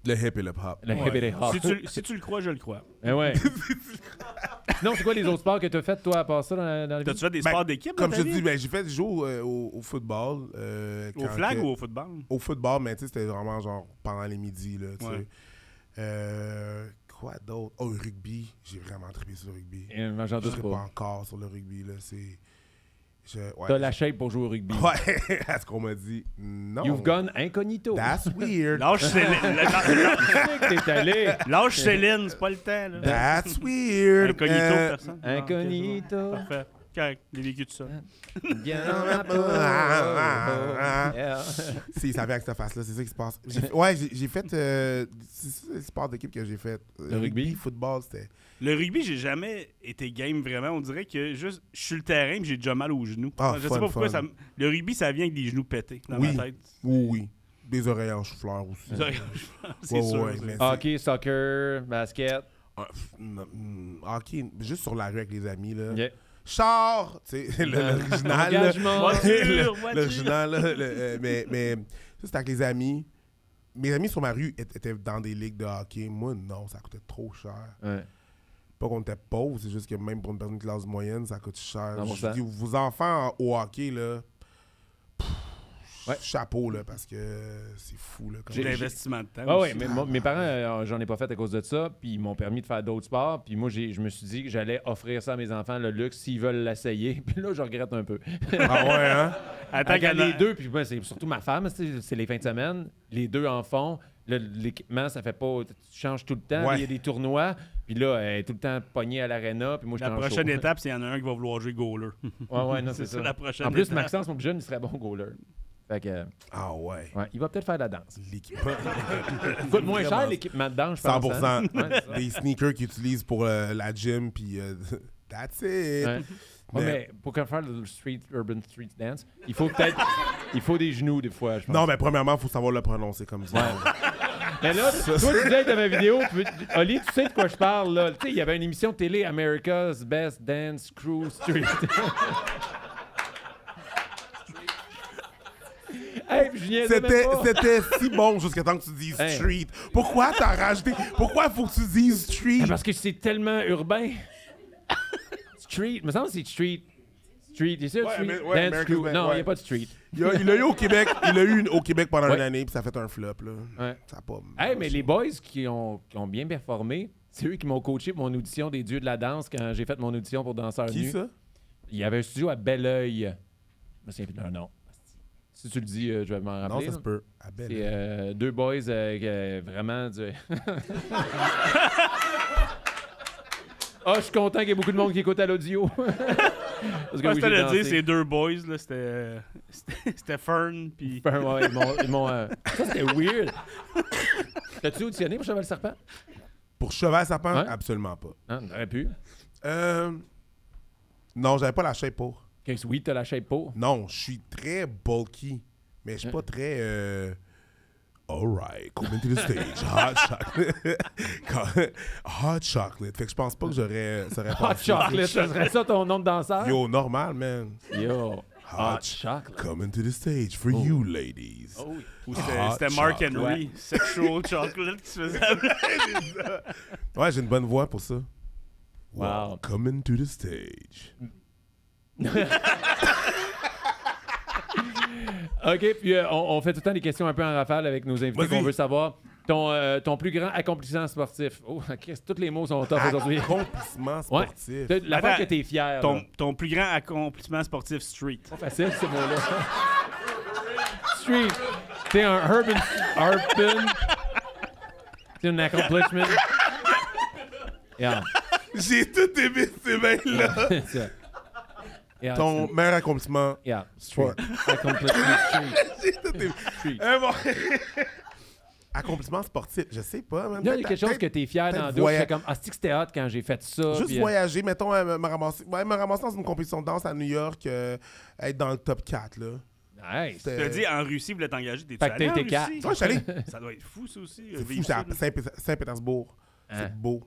Le hip et le hop. Le hip et le hop. Si tu le crois, je le crois. Eh ouais. Non, c'est quoi les autres sports que tu as fait, toi, à part ça dans les... T'as-tu fait des sports d'équipe? Comme je te dis, j'ai fait jouer au football. Au flag ou au football? Au football, mais tu sais, c'était vraiment genre pendant les midis. Là, tu sais. Quoi d'autre? Oh, le rugby. J'ai vraiment trippé sur le rugby. Je ne serais pas encore sur le rugby. Là, c'est... T'as la shape pour jouer au rugby. Ouais, à ce qu'on m'a dit, non. You've gone incognito. That's weird. Lâche Céline. Lâche Céline, c'est pas le temps. Là. That's weird. Incognito, personne. Incognito. Parfait. Correct, j'ai vécu de ça. Si, ça vient avec cette face-là, c'est ça qui se passe. Ouais, j'ai fait. C'est le sport d'équipe que j'ai fait. Le rugby, football, c'était. Le rugby, j'ai jamais été game vraiment. On dirait que juste, je suis le terrain et j'ai déjà mal aux genoux. Ah, je sais pas pourquoi. Ça, le rugby, ça vient avec des genoux pétés dans ma tête. Oui, oui. Des oreilles en chou-fleur aussi. Des oreilles en chou-fleur, c'est sûr. Hockey, soccer, basket. Hockey, juste sur la rue avec les amis, là. Yeah. Char, tu sais, l'original. L'original, mais c'était avec les amis. Mes amis sur ma rue étaient dans des ligues de hockey. Moi, non, ça coûtait trop cher. Ouais. Pas qu'on était pauvre, c'est juste que même pour une personne de classe moyenne, ça coûte cher. Non, je dis, vos enfants au hockey, là, chapeau, là, parce que c'est fou, là. J'ai l'investissement de temps. Ah oui, mais mes parents, j'en ai pas fait à cause de ça, puis ils m'ont permis de faire d'autres sports, puis moi, je me suis dit que j'allais offrir ça à mes enfants, le luxe, s'ils veulent l'essayer, puis là, je regrette un peu. Ah ouais, hein? Attends, les deux, puis moi, c'est surtout ma femme, c'est les fins de semaine, les deux en font, l'équipement, ça fait pas... Tu changes tout le temps, il y a des tournois... Puis là, elle est tout le temps pognée à l'aréna. La prochaine étape, c'est qu'il y en a un qui va vouloir jouer goaler. Ouais, non, c'est ça. La prochaine en plus, étape. Maxence, mon jeune, il serait bon goaler. Fait que. Ah ouais. Il va peut-être faire de la danse. L'équipement. Ça coûte moins cher l'équipement de danse, je pense. 100%. Ouais, des sneakers qu'ils utilisent pour la gym, puis that's it. Ouais. Mais pour faire le urban street dance, il faut peut-être. Il faut des genoux, des fois, je pense. Non, mais premièrement, il faut savoir le prononcer comme ça. Mais là, toi, tu disais dans ma vidéo, Oli, tu sais de quoi je parle, là. Tu sais, il y avait une émission de télé, America's Best Dance Crew Street. Hey, c'était si bon jusqu'à temps que tu dises street. Pourquoi t'as rajouté? Pourquoi faut que tu dises street? Parce que c'est tellement urbain. Street, me semble que c'est street. Street, c'est ça, street? Dance crew. Non, il n'y a pas de street. Il l'a eu au Québec, pendant une année, puis ça a fait un flop, là. Ouais. Ça a pas mal, mais les boys qui ont bien performé, c'est eux qui m'ont coaché pour mon audition des Dieux de la danse quand j'ai fait mon audition pour danseur nu. Qui ça? Il y avait un studio à Belleuil. Non, non. Si tu le dis, je vais m'en rappeler. Non, ça se peut. À Belleuil. C'est deux boys vraiment du... Ah, je suis content qu'il y ait beaucoup de monde qui écoute à l'audio. Parce que je le dire, c'est deux boys, là, c'était Fern, puis... Fern, ouais, ça, c'était weird. T'as-tu auditionné pour Cheval Serpent? Pour Cheval Serpent, absolument pas. Hein, t'aurais pu? Non, j'avais pas la shape pour. Oui, t'as la shape pour? Non, je suis très bulky, mais je suis pas très... Alright, come into the stage, hot chocolate. Hot chocolate. Fait que je pense pas que j'aurais... Hot chocolate, ça serait ça ton nom de danseur? Yo, normal, man. Yo, hot chocolate. Come into the stage for you, ladies. Oh, oui. C'était Mark Henry, sexual chocolate qui se faisait. Ouais, j'ai une bonne voix pour ça. Wow. Come into the stage. OK, puis on fait tout le temps des questions un peu en rafale avec nos invités qu'on veut savoir. Ton plus grand accomplissement sportif. Oh, okay, tous les mots sont top aujourd'hui. Accomplissement sportif. Ouais. La fois que t'es fier. Ton plus grand accomplissement sportif street. Pas facile, ce mot-là. Street. T'es un urban. T'es un accomplissement. Yeah. J'ai tout aimé ces mails-là. C'est ça. Yeah, ton meilleur accomplissement. Yeah, street. Accomplissement sportif, je sais pas. Même, il y a quelque chose que t'es fier dans deux. C'est comme, ah, c'était hot quand j'ai fait ça. Juste voyager, mettons, me ramasser dans une compétition de danse à New York, être dans le top 4, là. Nice. Tu te dis, en Russie, vous l'êtes engagé, t'es-tu allé en Russie? Toi, je suis allé. Ça doit être fou, ça aussi. C'est fou, Saint-Pétersbourg. C'est beau.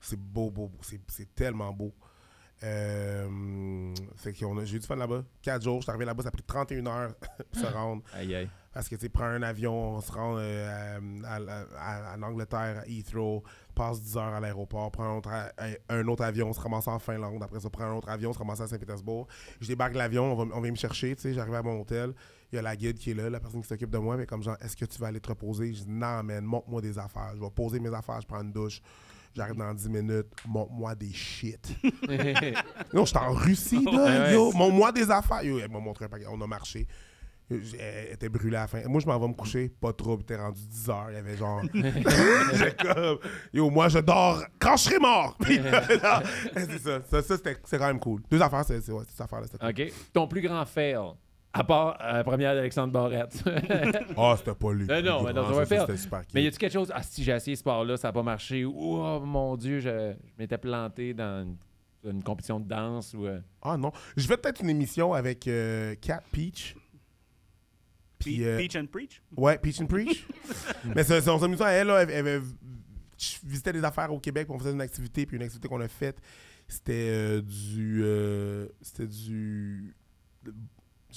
C'est beau. C'est tellement beau. J'ai eu du fun là-bas. 4 jours, je suis arrivé là-bas, ça a pris 31 heures pour se rendre. Aïe, aïe. Parce que tu prends un avion, on se rend en Angleterre, à Heathrow, passe 10 heures à l'aéroport, prend un autre avion, on se ramasse en Finlande, après ça, prend un autre avion, on se ramasse à Saint-Pétersbourg. Je débarque l'avion, on vient me chercher, tu sais, j'arrive à mon hôtel, il y a la guide qui est là, la personne qui s'occupe de moi, mais comme genre, est-ce que tu vas aller te reposer? Je dis, non, man, montre-moi des affaires. Je vais poser mes affaires, je prends une douche. J'arrive dans 10 minutes, montre-moi des shit. Non, j'étais en Russie, là, yo, montre-moi des affaires. Yo, elle m'a montré un paquet, on a marché. Elle était brûlée à la fin. Moi, je m'en vais me coucher, pas trop. T'es rendu 10 heures. Il y avait genre. C'est comme. Yo, moi, je dors quand je serai mort. Puis là, c'est ça. Ça, c'est quand même cool. Deux affaires, c'est ouais, cette affaire-là. Cool. OK. Ton plus grand fail, à part la première d'Alexandre Barrette. Ah, c'était pas lui. Non, mais dans un fail. Mais y a-tu quelque chose. Ah, si j'ai essayé ce sport-là, ça n'a pas marché. Oh mon Dieu, je m'étais planté dans une compétition de danse. Ou... Ah non. Je vais peut-être une émission avec Cat Peach. Puis, Peach and Preach? Ouais, Peach and Preach. Mais on s'amusait à elle, là, elle visitait des affaires au Québec, puis on faisait une activité, puis une activité qu'on a faite, c'était du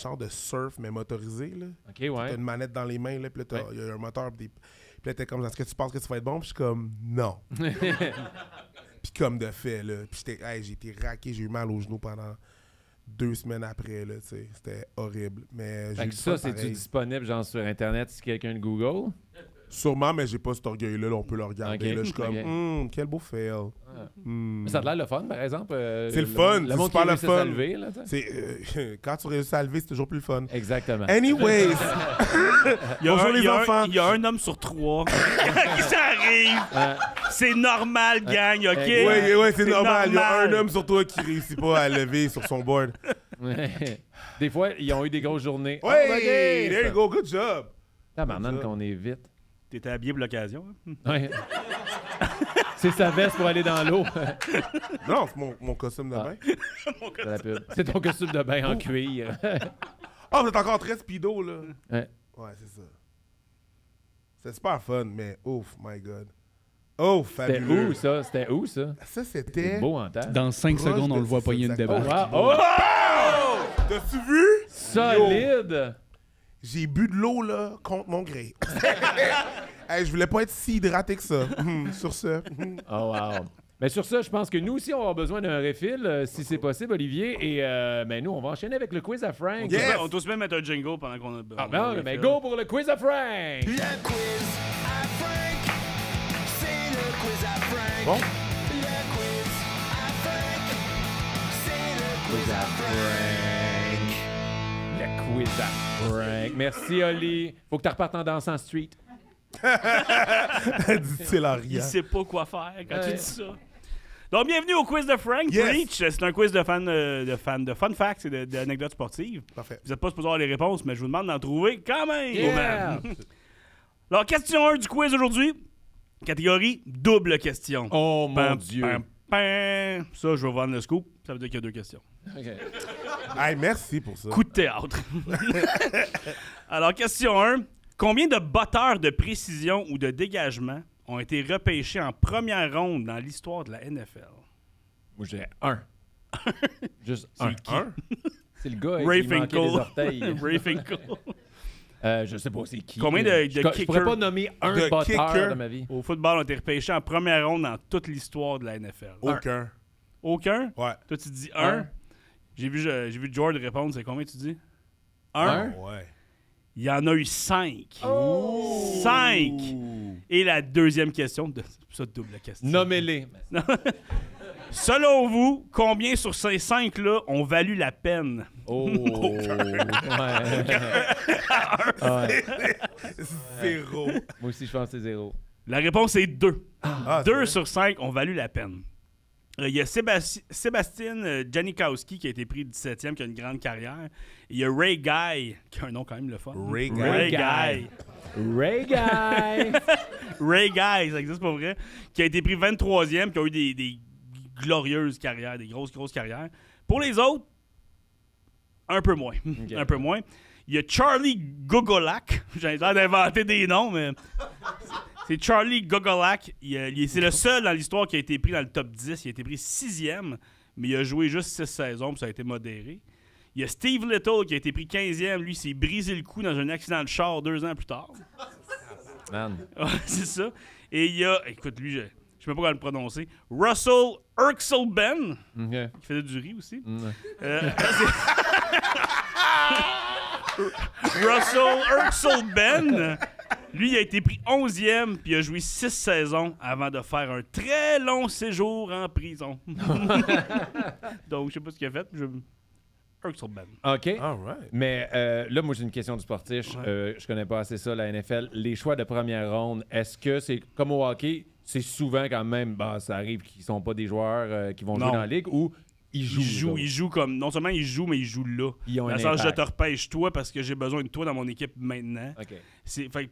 genre de surf, mais motorisé, là. OK, ouais. T'as une manette dans les mains, là, puis là, il y a un moteur, puis là, t'es comme, est-ce que tu penses que tu vas être bon? Puis je suis comme, non. Puis comme de fait, là. Puis hey, j'ai été raqué, j'ai eu mal aux genoux pendant... 2 semaines après, là, tu sais, c'était horrible. Mais fait que ça, c'est-tu disponible, genre, sur Internet, si quelqu'un le Google? Sûrement, mais j'ai pas cet orgueil-là, on peut le regarder. Okay. Là, je suis comme, quel beau fail. Ah. Mais ça a l'air le fun, par exemple. C'est le fun, c'est super le fun. Lever, là, quand tu réussis à lever, c'est toujours plus le fun. Exactement. Anyways, il y a un homme sur 3 qui s'arrive. C'est normal, gang, OK? Oui, c'est normal. Il y a un homme sur 3 qui réussit pas à lever sur son board. Des fois, ils ont eu des grosses journées. Oui, oh, okay, there you go, good job. Tabarnane qu'on est vite. T'étais habillé pour l'occasion. Hein? Ouais. C'est sa veste pour aller dans l'eau. Non, c'est mon costume de bain. C'est ton costume de bain en cuir. Ah, vous êtes encore très speedo, là. Ouais, c'est ça. C'est super fun, mais ouf, my God. Oh, fabuleux. C'était où, ça? Ça, c'était... beau en temps. Dans 5 secondes, on le voit pogner une débarque. Oh! T'as-tu vu? Solide! J'ai bu de l'eau, là, contre mon gré. Hey, je voulais pas être si hydraté que ça. Sur ce. Oh, wow. Mais sur ça, je pense que nous aussi, on va avoir besoin d'un refill, si c'est possible, Olivier. Et nous, on va enchaîner avec le quiz à Frank. Yes. On doit se même mettre un jingle pendant qu'on a... mais go pour le quiz à Frank! Le quiz à Frank! C'est le quiz à Frank! Bon. Le quiz à Frank! C'est le quiz à Frank! Quiz à Frank. Merci, Oli. Faut que tu repartes en dansant street. Dit-il en riant. Il sait pas quoi faire quand tu dis ça. Donc, bienvenue au quiz de Frank Preach. C'est un quiz de fun facts et d'anecdotes sportives. Parfait. Vous n'êtes pas supposé avoir les réponses, mais je vous demande d'en trouver quand même. Yeah. Alors, question 1 du quiz aujourd'hui. Catégorie double question. Oh, mon Dieu. Ça, je vais vendre le scoop. Ça veut dire qu'il y a 2 questions. OK. Hey, merci pour ça. Coup de théâtre. Alors, question 1. Combien de batteurs de précision ou de dégagement ont été repêchés en première ronde dans l'histoire de la NFL? Moi, je dirais 1. Juste 1. C'est le gars qui manquait les orteils. Ray Finkel. Je sais pas c'est qui. Combien je pourrais pas nommer un batteur de ma vie. Au football, ont été repêchés en première ronde dans toute l'histoire de la NFL. Aucun. Aucun? Ouais. Toi, tu dis 1. J'ai vu George répondre, c'est combien tu dis? 1? Ouais. Il y en a eu 5. Oh! 5! Et la deuxième question, ça double question. Nommez-les. Selon vous, combien sur ces 5-là ont valu la peine? Oh! Aucun. Ouais. Zéro. Moi aussi, je pense que c'est 0. La réponse est 2. 2 sur 5 ont valu la peine. Il y a Sébastien Janikowski qui a été pris 17e, qui a une grande carrière. Il y a Ray Guy, qui a un nom quand même le fun. Ray Guy, ça existe pour vrai. Qui a été pris 23e, qui a eu des glorieuses carrières, des grosses carrières. Pour les autres, un peu moins. Okay. Un peu moins. Il y a Charlie Gogolak. J'ai l'air d'inventer des noms, mais... C'est Charlie Gogolak. C'est le seul dans l'histoire qui a été pris dans le top 10. Il a été pris 6e, mais il a joué juste 6 saisons, puis ça a été modéré. Il y a Steve Little qui a été pris 15e. Lui, il s'est brisé le cou dans un accident de char 2 ans plus tard. Man. Ouais, c'est ça. Et il y a... Écoute, lui, je ne sais même pas comment le prononcer. Russell Erkselben, qui faisait du riz aussi. Russell Erkselben... Lui, il a été pris 11e, puis il a joué 6 saisons avant de faire un très long séjour en prison. Donc, je sais pas ce qu'il a fait. Erxelman. OK. All right. Mais là, moi, j'ai une question du sportif. Ouais. Je connais pas assez ça, la NFL. Les choix de première ronde, est-ce que c'est comme au hockey, c'est souvent quand même, bah, ça arrive qu'ils sont pas des joueurs qui vont jouer dans la ligue ou ils jouent comme, non seulement ils jouent, mais ils jouent là. Ils ont un impact. Je te repêche toi parce que j'ai besoin de toi dans mon équipe maintenant. Okay.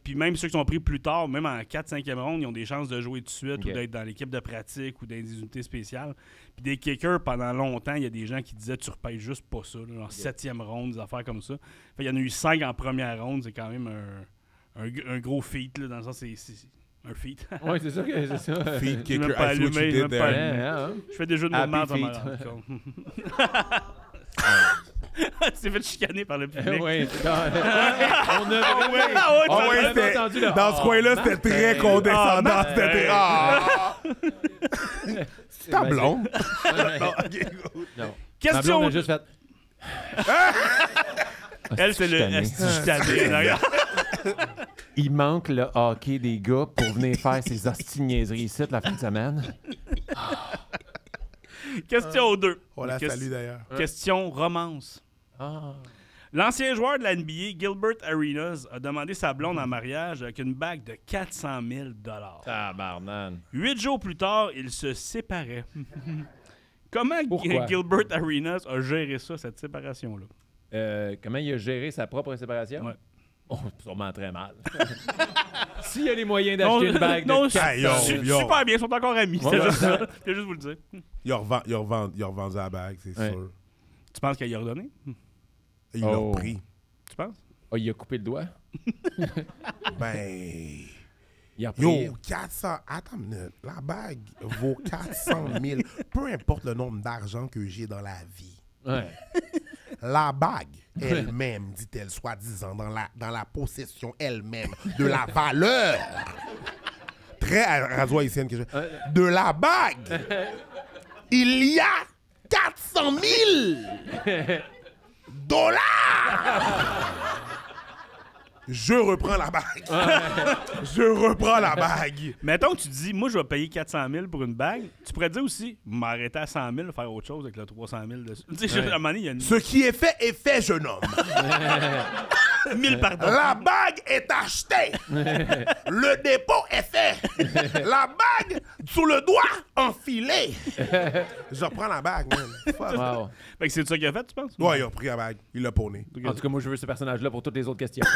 Puis même ceux qui sont pris plus tard, même en 4-5e ronde, ils ont des chances de jouer tout de suite ou d'être dans l'équipe de pratique ou dans des unités spéciales. Puis des kickers, pendant longtemps, il y a des gens qui disaient tu repêches juste pas ça, là, en 7e ronde, des affaires comme ça. Il y en a eu 5 en première ronde, c'est quand même un gros feat, là, dans le sens c'est un feat. Oui, c'est ça. C'est ça. Feat, kicker, même pas allumé. Même pas allumé. Je fais des jeux de mouvement dans ma Tu t'es fait chicaner par le public. Oui, on a vraiment entendu là. Dans ce coin-là, c'était très condescendant. C'était très... C'est ta blonde. Question... Ma blonde a juste fait... Elle, c'est le... Est-ce il manque le hockey des gars pour venir faire ces hosties niaiseries ici la fin de semaine. Question 2. On la salue d'ailleurs. Question romance. Ah. L'ancien joueur de la NBA, Gilbert Arenas, a demandé sa blonde en mariage avec une bague de 400 000 $. Tabarnane. 8 jours plus tard, ils se séparaient. Comment Gilbert Arenas a géré ça, cette séparation-là? Comment il a géré sa propre séparation? Ouais. Oh, sûrement très mal. S'il y a les moyens d'acheter une bague de caillon. Super bien, ils sont encore amis. C'est juste ça. Je vais juste vous le dire. Il a revendu la bague, c'est sûr. Tu penses qu'il a redonné? Il l'a repris. Tu penses? Oh, il a coupé le doigt? Ben... Il a repris. Yo, 400... Attends une minute. La bague vaut 400 000. Peu importe le nombre d'argent que j'ai dans la vie. Ouais. La bague elle-même, dit-elle, soi-disant, dans la possession elle-même de la valeur. Très rasoir ici, de la bague, il y a 400 000 $. Je reprends la bague. Je reprends la bague. Mettons que tu dis, moi, je vais payer 400 000 pour une bague. Tu pourrais te dire aussi, m'arrêter à 100 000, faire autre chose avec le 300 000 dessus. Tu sais, à un moment donné, il y a une... Ce qui est fait, jeune homme. 1000 pardon. La bague est achetée. Le dépôt est fait. La bague sous le doigt enfilé. Je reprends la bague, man. Wow. Fait que c'est ça qu'il a fait, tu penses? Ouais, il a pris la bague. Il l'a ponée. En tout cas, moi, je veux ce personnage-là pour toutes les autres questions.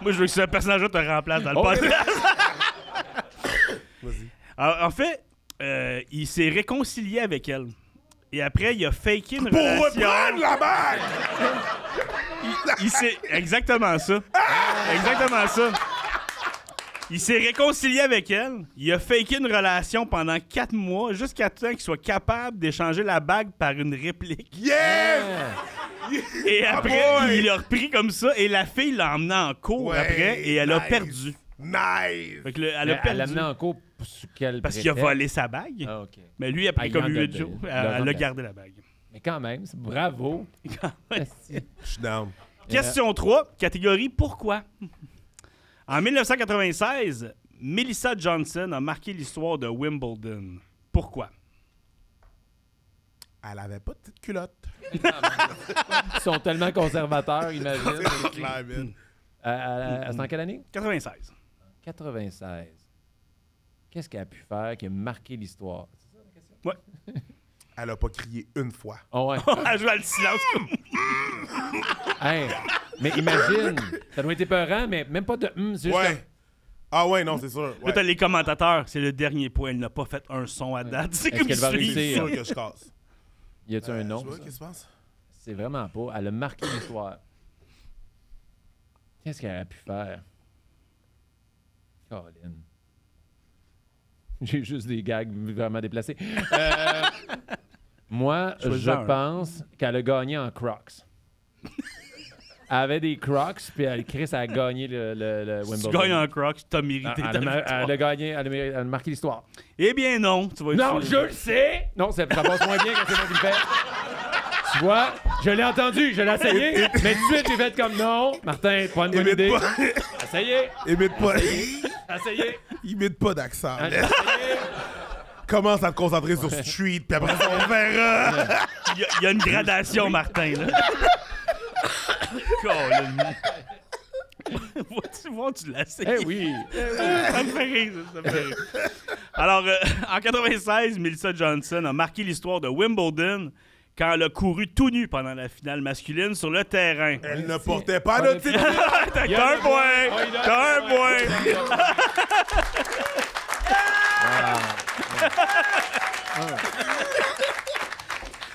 Moi, je veux que ce personnage-là te remplace dans le podcast. En fait, il s'est réconcilié avec elle. Et après, il a faké une relation. Pour reprendre la bague! Exactement ça. Exactement ça. Il s'est réconcilié avec elle. Il a faké une relation pendant 4 mois, jusqu'à temps qu'il soit capable d'échanger la bague par une réplique. Yeah! Et après, il l'a repris comme ça. Et la fille l'a emmené en cours après. Et elle a perdu. Nice! Fait que elle l'a emmené en cours sous quel prétexte? Parce qu'il a volé sa bague. Ah, okay. Mais lui, après comme 8 jours, elle a gardé la bague. Mais quand même, c'est bravo. Je suis down. Question 3, catégorie pourquoi? En 1996, Melissa Johnson a marqué l'histoire de Wimbledon. Pourquoi? Elle avait pas de petite culotte. Ils sont tellement conservateurs, imagine. C'est clair, man. C'est en quelle année? 96. 96. Qu'est-ce qu'elle a pu faire qui a marqué l'histoire? C'est ça la question? Ouais. Elle a pas crié une fois. Oh ouais. Elle joue à le silence. Hey, mais imagine, ça doit être épeurant, mais même pas de c'est juste un... Ah ouais, non, c'est sûr. Ouais. Là, t'as les commentateurs, c'est le dernier point. Elle n'a pas fait un son à date. C'est comme ça. C'est sûr que je casse. Y a-tu un nom? Tu vois, qu'est-ce qui se passe? C'est vraiment pas. Elle a marqué l'histoire. Qu'est-ce qu'elle a pu faire? Colin. J'ai juste des gags vraiment déplacés. Moi, je pense qu'elle a gagné en Crocs. Elle avait des Crocs, puis Chris a gagné le Wimbledon. Si tu gagnes en Crocs, t'as mérité. Elle a gagné, elle a marqué l'histoire. Eh bien non, tu vois. Non, je le sais! Non, ça passe moins bien quand c'est moi qui le fais. Tu vois, je l'ai entendu, je l'ai essayé, mais tout de suite, j'ai fait comme non. Martin, prends une bonne idée. Essayez. Imite pas. Essayez. Imite pas d'accent. commence à te concentrer sur Street, puis après ça, on verra. Il y a une gradation, Martin, là. Vois-tu voir du lacet? Eh oui! Ça me fait rire, ça me fait rire. Alors, en 96, Melissa Johnson a marqué l'histoire de Wimbledon quand elle a couru tout nu pendant la finale masculine sur le terrain. Elle ne portait pas de titre. T'as un point! T'as un point!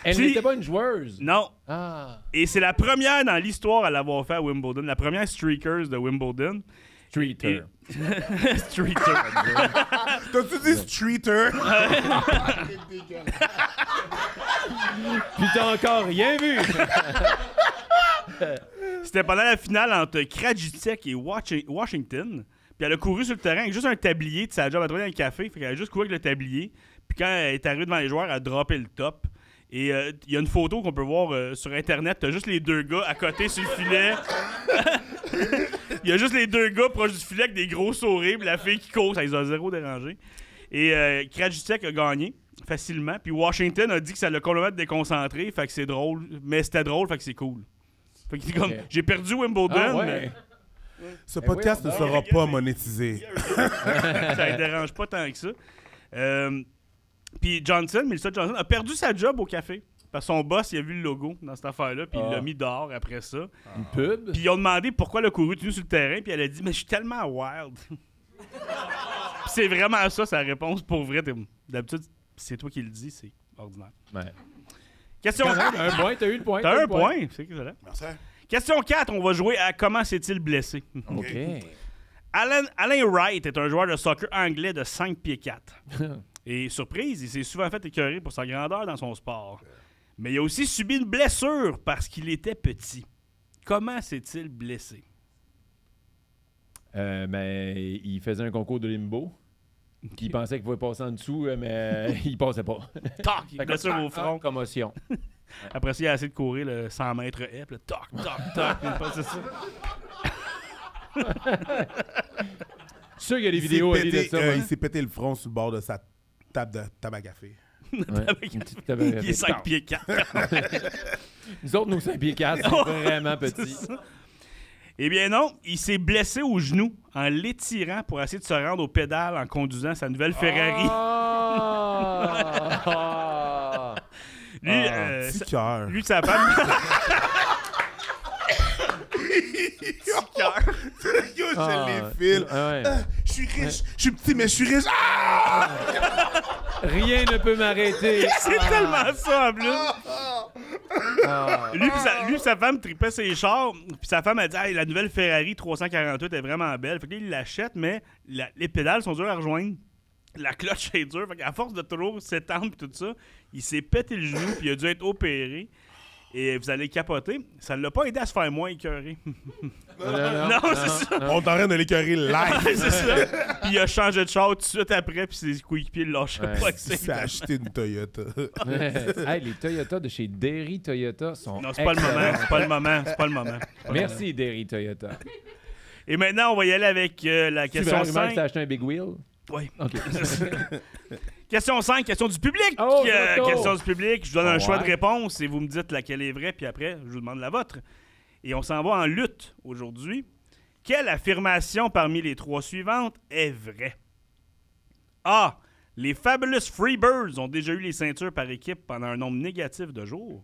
Elle n'était pas une joueuse. Non. Ah. Et c'est la première dans l'histoire à l'avoir fait à Wimbledon. La première streakers de Wimbledon. Streeter. Et... Streeter. T'as-tu dit streeter? Puis t'as encore rien vu. C'était pendant la finale entre Krajicek et Washington. Puis elle a couru sur le terrain avec juste un tablier de sa job à trouver dans un café. Fait qu'elle a juste couru avec le tablier. Puis quand elle est arrivée devant les joueurs, elle a droppé le top. Et il y a une photo qu'on peut voir sur Internet. T'as juste les deux gars à côté sur le filet. Il y a juste les deux gars proches du filet avec des gros sourires. La fille qui court, ça les a zéro dérangé. Et Krajicek a gagné facilement. Puis Washington a dit que ça l'a complètement déconcentré. Fait que c'est drôle. Mais c'était drôle, fait que c'est cool. Fait que c'est comme, j'ai perdu Wimbledon, mais... Ce podcast ne sera pas monétisé. Ça ne dérange pas tant que ça. Puis Melissa Johnson a perdu sa job au café. Parce que son boss, il a vu le logo dans cette affaire-là, puis il l'a mis dehors après ça. Une pub. Puis ils ont demandé pourquoi elle a couru tout sur le terrain, puis elle a dit « Mais je suis tellement wild. » Puis c'est vraiment ça, sa réponse, pour vrai. D'habitude, c'est toi qui le dis, c'est ordinaire. Ouais. Question 4. Un point, t'as eu le point. T'as un point. C'est excellent. Merci. Question 4, on va jouer à « Comment s'est-il blessé? » OK. Alan Wright est un joueur de soccer anglais de 5 pieds 4. Et surprise, il s'est souvent fait écœurer pour sa grandeur dans son sport. Mais il a aussi subi une blessure parce qu'il était petit. Comment s'est-il blessé? Il faisait un concours de limbo. Il pensait qu'il pouvait passer en dessous, mais il passait pas. Toc! Blessure au front. Commotion. Après ça, il a essayé de courir le 100 mètres hep. Toc, toc, toc. Il passait ça. Je suis sûr qu'il y a des vidéos à de ça. Il s'est pété le front sur le bord de sa table de tabac à café. Il est 5 pieds 4. Nous autres, nos 5 pieds 4, c'est vraiment petit. Eh bien non, il s'est blessé au genou en l'étirant pour essayer de se rendre aux pédales en conduisant sa nouvelle Ferrari. Lui, sa femme... Yo, je l'ai fil. Je suis riche. Je suis petit, mais je suis riche. Ah! Rien ne peut m'arrêter. C'est tellement ça, en plus. Lui, sa femme tripait ses chars. Puis sa femme a dit, la nouvelle Ferrari 348 est vraiment belle. Fait que là, il l'achète, mais les pédales sont dures à rejoindre. La cloche est dure. Fait qu'à force de trop s'étendre et tout ça, il s'est pété le genou puis il a dû être opéré. Et vous allez capoter, ça ne l'a pas aidé à se faire moins écœurer. Non, c'est ça. On t'en train de l'écœurer live. C'est ça. Puis il a changé de char tout de suite après, puis ses coéquipiers ne lâchaient pas. Il a acheté une Toyota. Hey, les Toyota de chez Derry Toyota sont... Non, c'est pas le moment, c'est pas le moment, c'est pas le moment. Merci, Derry Toyota. Et maintenant, on va y aller avec la question 5. Tu as acheté un Big Wheel? Oui. OK. Question 5, question du public. Question du public. Je vous donne un choix de réponse et vous me dites laquelle est vraie, puis après, je vous demande la vôtre. Et on s'en va en lutte aujourd'hui. Quelle affirmation parmi les trois suivantes est vraie? A. Les Fabulous Freebirds ont déjà eu les ceintures par équipe pendant un nombre négatif de jours.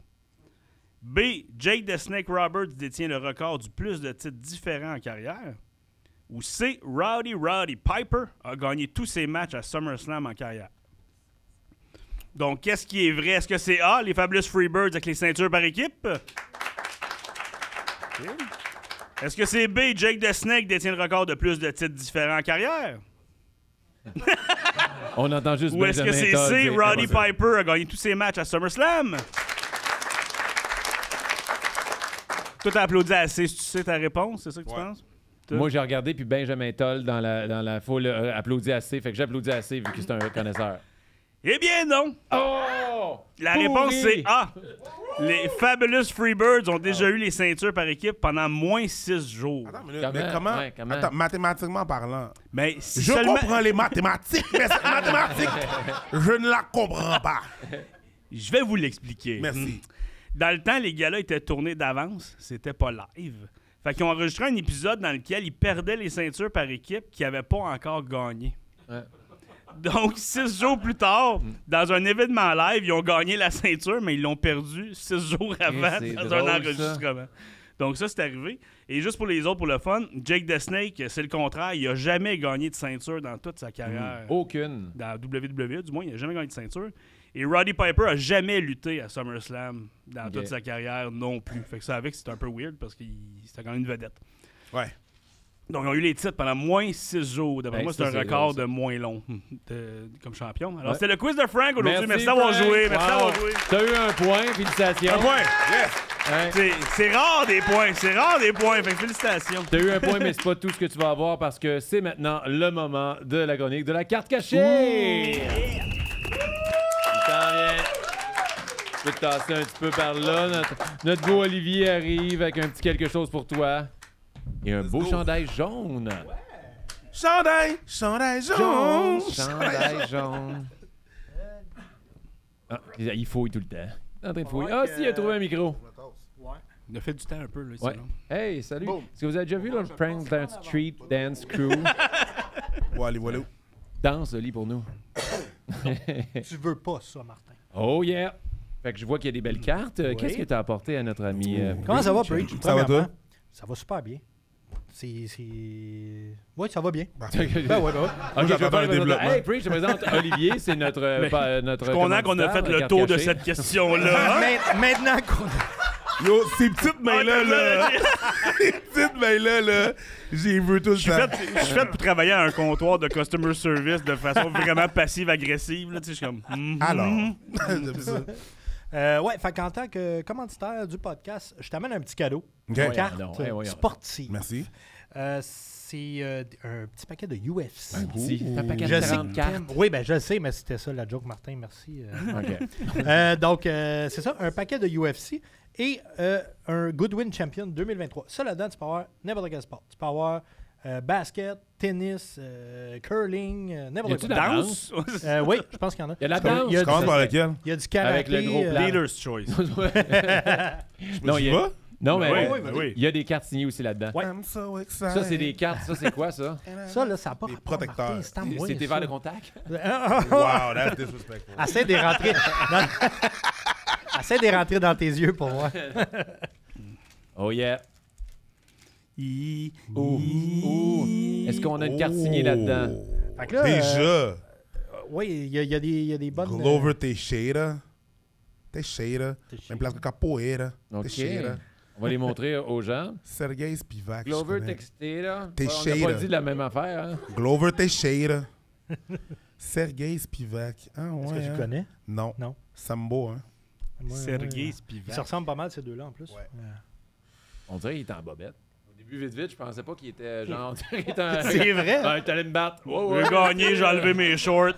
B. Jake The Snake Roberts détient le record du plus de titres différents en carrière. Ou C. Rowdy Piper a gagné tous ses matchs à SummerSlam en carrière. Donc, qu'est-ce qui est vrai? Est-ce que c'est A, les Fabulous Freebirds avec les ceintures par équipe? Okay. Est-ce que c'est B, Jake The Snake détient le record de plus de titres différents en carrière? On entend juste Ou est-ce que c'est C, Roddy Piper a gagné tous ses matchs à SummerSlam? Toi, t'as applaudi à C si tu sais ta réponse, c'est ça que tu penses? Moi, j'ai regardé, puis Benjamin Toll dans la foule applaudit assez. Fait que j'applaudis assez vu que c'est un connaisseur. Eh bien, non. Oh, la réponse, c'est A. Les Fabulous Freebirds ont déjà eu les ceintures par équipe pendant moins 6 jours. Attends, mais comment... Ouais, comment? Attends, mathématiquement parlant... Mais si je comprends les mathématiques, mais cette mathématique, je ne la comprends pas. Je vais vous l'expliquer. Merci. Dans le temps, les gars-là étaient tournés d'avance. C'était pas live. Fait qu'ils ont enregistré un épisode dans lequel ils perdaient les ceintures par équipe qui n'avaient pas encore gagné. Ouais. Donc, 6 jours plus tard, dans un événement live, ils ont gagné la ceinture, mais ils l'ont perdue 6 jours avant dans un enregistrement. Donc, ça, c'est arrivé. Et juste pour les autres, pour le fun, Jake The Snake, c'est le contraire. Il n'a jamais gagné de ceinture dans toute sa carrière. Aucune. Dans la WWE, du moins, il n'a jamais gagné de ceinture. Et Roddy Piper n'a jamais lutté à SummerSlam dans toute sa carrière non plus. Fait que ça, avec, c'est un peu weird parce qu'il c'était quand même une vedette. Ouais. Donc, ils ont eu les titres pendant moins 6 jours. D'après moi, c'est un record de moins long comme champion. Alors, c'était le quiz de Frank aujourd'hui. Merci d'avoir joué. Merci d'avoir joué. T'as eu un point. Félicitations. Un point. Yes. Ouais. C'est rare des points. C'est rare des points. Fait que félicitations. T'as eu un point, mais c'est pas tout ce que tu vas avoir parce que c'est maintenant le moment de la chronique de la carte cachée. Je peux te tasser un petit peu par là. Notre beau Olivier arrive avec un petit quelque chose pour toi. Et un beau chandail jaune. Ouais. Chandail jaune. Chandail jaune. Ah, il fouille tout le temps. Il est en train de fouiller. Ah, si, il a trouvé un micro. Il a fait du temps un peu, là, sinon. Hey, salut. Est-ce que vous avez déjà vu le prank d'un street dance crew? Allez, voilà. Danse, Oli, pour nous. Tu veux pas ça, Martin. Oh, yeah. Fait que je vois qu'il y a des belles cartes. Qu'est-ce que t'as apporté à notre ami? Comment ça va, Preach? Ça va, toi? Ça va super bien. Oui, ça va bien. Hey, Preach, je te présente Olivier, c'est notre. Je suis content qu'on a fait le tour de cette question-là. Maintenant qu'on a. Yo, ces petites mains-là, là. Ces petites mains-là, là. J'ai vu tout ça. Je suis fait pour travailler à un comptoir de customer service de façon vraiment passive-agressive. Là, tu sais, je suis comme. Alors. J'aime ça. Ouais, fait qu'en tant que commanditaire du podcast, je t'amène un petit cadeau. Une carte sportive. Merci. C'est un petit paquet de UFC. Un petit paquet de 30 cartes. Oui, ben je le sais, mais c'était ça la joke, Martin. Merci. Donc, c'est ça, un paquet de UFC et un Goodwin Champion 2023. Ça, là-dedans, tu peux avoir n'importe quel sport. Tu peux avoir basket, tennis, curling, n'importe quoi. Danse? Oui, je pense qu'il y en a. Il y a la danse. Je commence par lequel? Il y a du karaté. Avec le gros Leader's Choice. Non, il y a... Non, mais il y a des cartes signées aussi là-dedans. Ouais. So ça, c'est des cartes. Ça, c'est quoi, ça? Ça, là, ça n'a pas rapport, Martin. C'est tes verres de contact? Wow, that's disrespectful. Essaie de rentrer... Essaie de rentrer dans tes yeux pour moi. Oh, yeah. Est-ce qu'on a une carte signée là-dedans? Là, déjà? Oui, il y a des bonnes... Glover Teixeira. Même place que Capoeira. Teixeira. On va les montrer aux gens. Sergei Spivak. Glover Teixeira. On n'a pas dit la même affaire. Hein? Glover Teixeira. Sergei Spivak. Ah, ouais, est-ce que tu connais? Non. Sambo. Hein? Sergei Spivak. Ça ressemble pas mal ces deux-là en plus. Ouais. On dirait qu'il était en bobette. Vite, je pensais pas qu'il était genre. C'est vrai! T'allais me battre. J'ai gagné, j'ai enlevé mes shorts.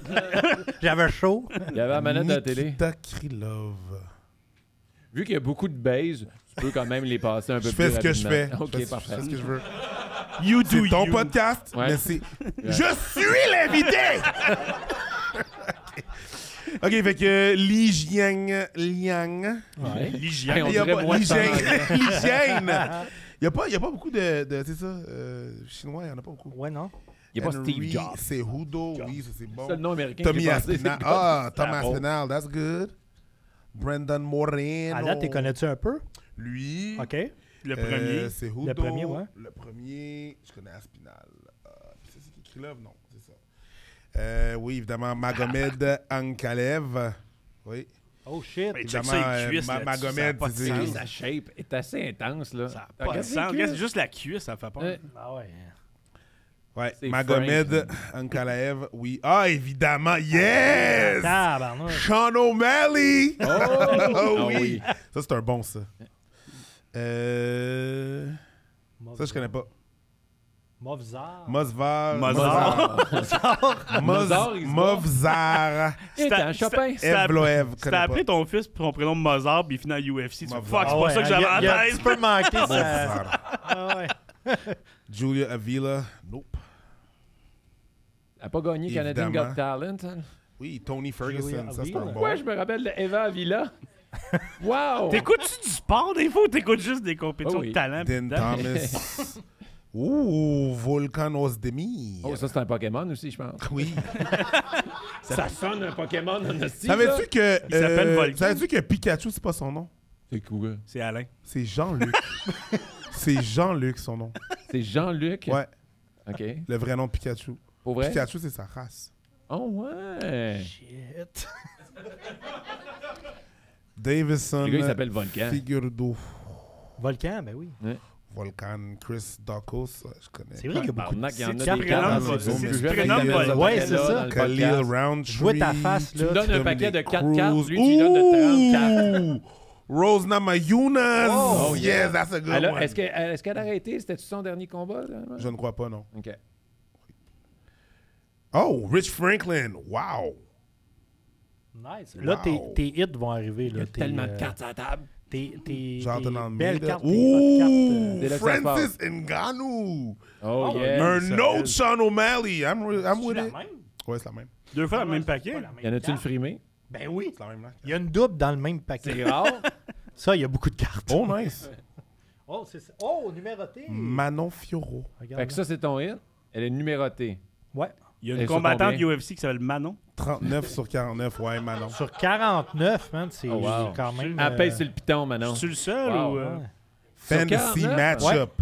J'avais chaud. Il y avait la manette de la télé. Vu qu'il y a beaucoup de baises, tu peux quand même les passer un peu plus rapidement. Je fais ce que je fais. Ok, parfait. Je fais ce que je veux. You do you. C'est ton podcast. Merci. Je suis l'invité! OK, fait que Li Jiang. Li Jiang. Li Jiang. Il n'y a pas beaucoup de c'est ça, chinois, il n'y en a pas beaucoup. Ouais, non. Il n'y a pas Steve Jobs. C'est Hudo, oui, ça c'est bon. C'est le nom américain. Tommy Aspinall. Ah, Tom Aspinall, that's good. Brandon Moreno. Ah là, tu connais-tu un peu? Lui. OK. Le premier. C'est Hudo. Le premier, ouais. Le premier, je connais Aspinall. C'est qui écrit là? Non, c'est ça. Oui, évidemment, Magomed Ankalaev. Oui. Oh shit! Magomed, sa shape est assez intense, là. Ça n'a pas de sens. Regarde, juste la cuisse, ça fait peur. Ah ouais. Ouais, Magomed Ankalaev, oui. Ah, évidemment, yes! Sean O'Malley! Oh oui! Ça, c'est un bon, ça. Ça, je connais pas. Mozart. T'as appelé ton fils pour son prénom Mozart, puis il finit à UFC. Tu fuck, c'est pas ça que j'avais en tête. Tu peux manquer ça. Julia Avila, nope. Elle n'a pas gagné Canadian Got Talent. Oui, Tony Ferguson, ça c'est un bon. Ouais, je me rappelle de Eva Avila. Wow! T'écoutes-tu du sport des fois ou t'écoutes juste des compétitions de talent? Dan Thomas. Ouh, Volcanos Demi. Oh, ça, c'est un Pokémon aussi, je pense. Oui. ça sonne un Pokémon, en aussi. Savais-tu que... Il s'appelle Volcan. Savais-tu que Pikachu, c'est pas son nom? C'est cool. C'est Alain. C'est Jean-Luc. C'est Jean-Luc, son nom. C'est Jean-Luc? Ouais. OK. Le vrai nom de Pikachu. Pour vrai? Pikachu, c'est sa race. Oh, ouais. Shit. Davison. Le gars, il s'appelle Volcan. Figurdo. Volcan, ben oui. Ouais. Volcan, Chris Dacos, je connais. C'est vrai qu'il y a beaucoup de... C'est ouais, c'est ça. Khalil Roundtree. Je vois ta face, là. Tu me donnes un paquet de 4 cartes, lui, tu donnes de 30 cartes. Rosna Mayunas. Oh, yes, that's a good one. Est-ce qu'elle a arrêté? C'était-tu son dernier combat? Je ne crois pas, non. OK. Oh, Rich Franklin. Wow. Nice. Là, tes hits vont arriver. Il y a tellement de cartes à la table. Jordan belle carte. Ooh, Francis Ngannou. Oh, yes. Un autre Sean O'Malley. I'm with it. Ouais, c'est la même. Deux fois dans le même paquet. Y en a-tu une frimée? Ben oui. Il y a une double dans le même paquet. C'est rare. Ça, il y a beaucoup de cartes. Oh, nice. Oh, c'est ça. Oh, numéroté. Manon Fiorot. Fait que ça, c'est ton hit. Elle est numérotée. Ouais. Il y a une combattante UFC qui s'appelle Manon. 39 sur 49, ouais, Manon. Sur 49, man, c'est quand même... Elle paye sur le piton, Manon. C'est le seul ou... Fantasy Matchup.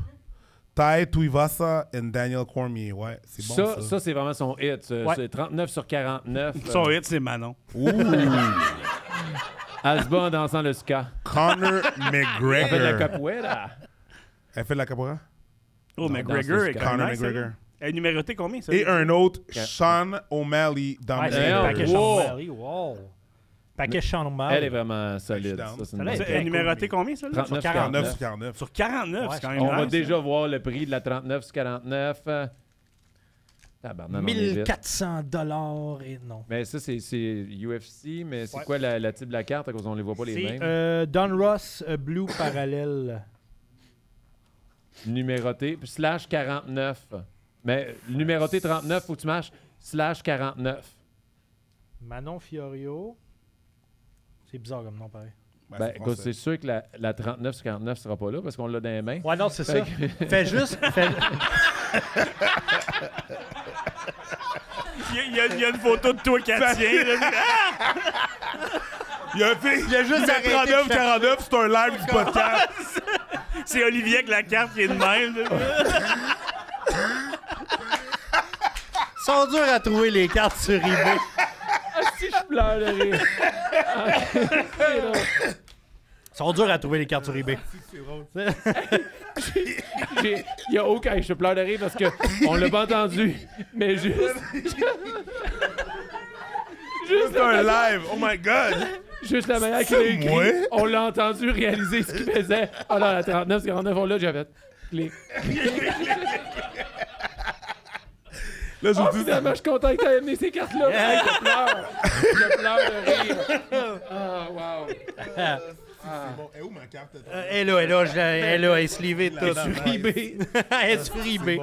Tai Tuivasa et Daniel Cormier, ouais, c'est bon ça. Ça, c'est vraiment son hit, c'est 39 sur 49. Son hit, c'est Manon. Ouh! Elle se bat en dansant le ska. Conor McGregor. Elle fait de la capoeira. Elle fait de la capoeira? Oh, McGregor et Conor McGregor. Elle est numérotée combien, ça? Et un autre, Sean O'Malley dans le paquet. Sean O'Malley, wow! Paquet Sean O'Malley. Elle est vraiment solide. Elle est numérotée combien, ça? 39 sur 49. Sur 49, c'est quand même. On va déjà voir le prix de la 39 sur 49. $1,400 et non. Mais ça, c'est UFC, mais c'est quoi la type de la carte? Parce qu'on ne les voit pas les mêmes. C'est Don Ross Blue Parallel. Numéroté, slash 49. Mais numéroté 39, faut que tu marches, slash 49. Manon Fiorio. C'est bizarre comme nom, pareil. Ben, c'est sûr que la 39 sur 49 sera pas là parce qu'on l'a dans les mains. Ouais, non, c'est ça. Que... Fais juste... Il y a une photo de toi qui attire. Il y a juste 39 49, c'est un live du podcast. C'est Olivier avec la carte qui est de même. Ils sont durs à trouver les cartes sur eBay. Si je pleure de rire. Ils sont durs à trouver les cartes sur eBay. Il y a aucun je pleure de rire parce qu'on l'a pas entendu. Mais juste un live. Oh my God. Juste la manière qu'il a écrit. On l'a entendu réaliser ce qu'il faisait. Alors à 39, 49, on l'a déjà fait. Clic. Là, je finalement, je suis content que tu aies amené ces cartes-là. Yeah. Je pleure. Je pleure de rire. Ah, wow. C'est bon. Et où ma carte? Elle est slivée toute. Elle est sur eBay.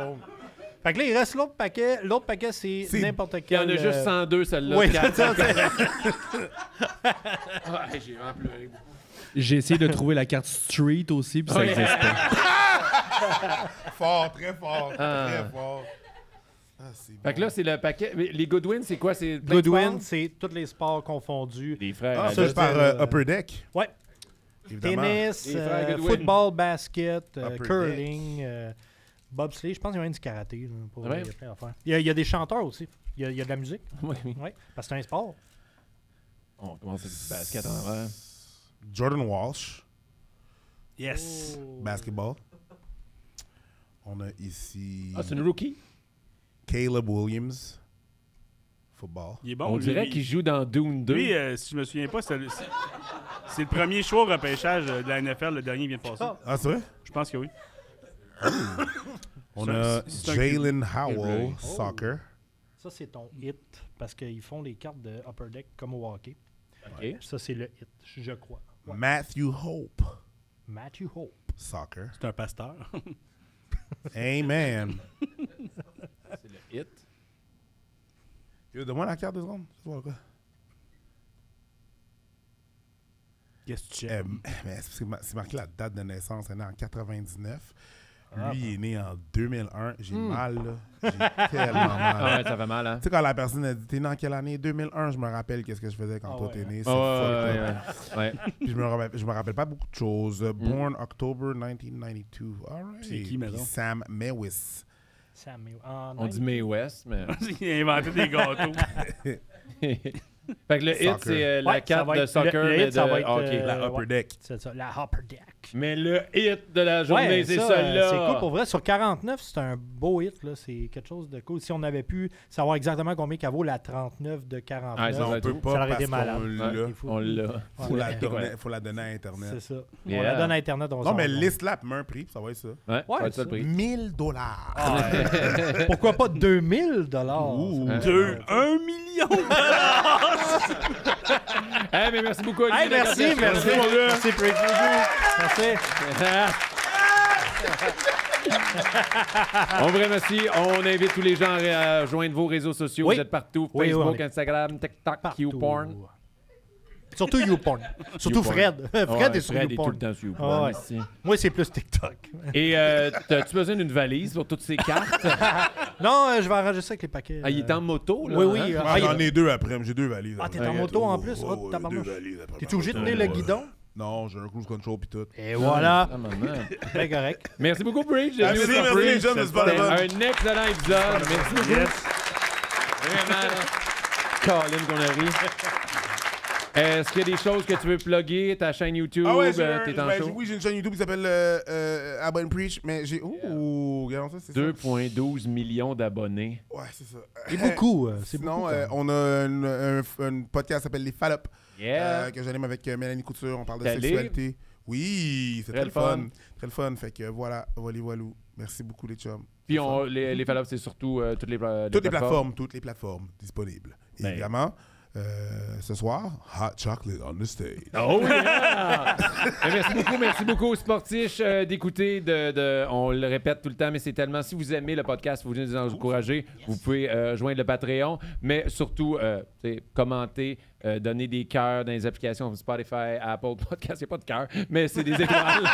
Fait que là, il reste l'autre paquet. L'autre paquet, c'est n'importe quel. Il y en a juste 102, celle-là. Oui, c'est ça. J'ai vraiment pleuré. J'ai essayé de trouver la carte Street aussi, puis ça n'existe pas. Fort, très fort, très fort. Ah, bon. Fait que là, c'est le paquet. Mais les Goodwin, c'est quoi? Goodwin, c'est tous les sports confondus. Les frères. Ah, ça, c'est par Upper Deck. Ouais. Évidemment. Tennis, football, basket, curling, bobsleigh. Je pense qu'il y a un du karaté. Là, pour il y a des chanteurs aussi. Il y a de la musique. Oui. Ouais. Parce que c'est un sport. On commence avec du basket en avant. Jordan Walsh. Yes. Oh. Basketball. On a ici. Ah, c'est une rookie? Caleb Williams, football. Il est bon, on dirait qu'il joue dans Dune 2. Oui, si je me souviens pas, c'est le premier choix au repêchage de la NFL, le dernier vient de passer. Ah, c'est vrai? Je pense que oui. On a Jalen Howell, soccer. Ça, c'est ton hit, parce qu'ils font les cartes de Upper Deck comme au hockey. Okay. Ça, c'est le hit, je crois. Ouais. Matthew Hope. Matthew Hope. Soccer. C'est un pasteur. Amen. C'est le hit. Donne-moi la carte 2 secondes. Qu'est-ce que tu cherches? C'est marqué la date de naissance. Elle est née en 99. Lui, il est né en 2001. J'ai mal, là. J'ai tellement mal. Ah ouais, ça fait mal, hein? Tu sais, quand la personne a dit, t'es né en quelle année? 2001, je me rappelle qu'est-ce que je faisais quand toi t'es né. Puis je me rappelle pas beaucoup de choses. Born October 1992. All right. C'est qui, maintenant? Sam Mewis. Sam Mewis. On dit May West, mais... Il a inventé des gâteaux. Fait que le hit, c'est la carte de soccer. Le hit, ça va être la Upper Deck. C'est ça, la Upper Deck. Mais le hit de la journée, c'est celle-là. C'est cool, pour vrai. Sur 49, c'est un beau hit. C'est quelque chose de cool. Si on avait pu savoir exactement combien qu'elle vaut la 39 de 49, ça aurait été malade. On l'a. Il faut la donner à Internet. C'est ça. On la donne à Internet. Non, mais liste-la, mets un prix, ça va être ça. Ouais, ça prix. 1000$. Pourquoi pas 2000$? 1 million $! Hey, mais merci beaucoup, Olivier. Hey, merci, mon gars. Merci, Preach. Merci. On vous remercie. On invite tous les gens à joindre vos réseaux sociaux. Oui. Vous êtes partout. Oui, Facebook, Instagram, TikTok, YouPorn. Surtout YouPorn. Surtout Fred. Fred est sur YouPorn. Fred est tout le temps sur YouPorn. Moi, c'est plus TikTok. Et as-tu besoin d'une valise pour toutes ces cartes? Non, je vais arranger ça avec les paquets. Ah, il est en moto, là? Oui. J'en ai 2 après. J'ai 2 valises. Ah, t'es en moto en plus? Oh, t'as marre. T'es-tu obligé de tenir le guidon? Non, j'ai un cruise control pis tout. Et voilà. Très correct. Merci beaucoup, Preach. Merci, les jeunes de un excellent épisode. Merci beaucoup. Vraiment. Colin qu'on a ri. Est-ce qu'il y a des choses que tu veux plugger? Ta chaîne YouTube? Ah ouais, t'es en show? Oui, j'ai une chaîne YouTube qui s'appelle Abonne Preach, mais j'ai... Ouh, regardons ça, c'est ça. 2,12 millions d'abonnés. Ouais, c'est ça. C'est beaucoup. Sinon, on a un podcast qui s'appelle Les Fallops, que j'anime avec Mélanie Couture. On parle de sexualité. Oui, c'est très le fun. Très le fun. Fait que voilà, voilou. Merci beaucoup, les chums. Puis les Fallops, c'est surtout toutes les plateformes disponibles, évidemment. Ce soir, Hot Chocolate on the stage. Oh yeah! merci beaucoup aux sportifs d'écouter. On le répète tout le temps, mais c'est tellement... Si vous aimez le podcast, vous venez nous encourager, vous pouvez joindre le Patreon, mais surtout, commenter, donner des cœurs dans les applications Spotify, Apple Podcast. Il n'y a pas de cœur, mais c'est des étoiles.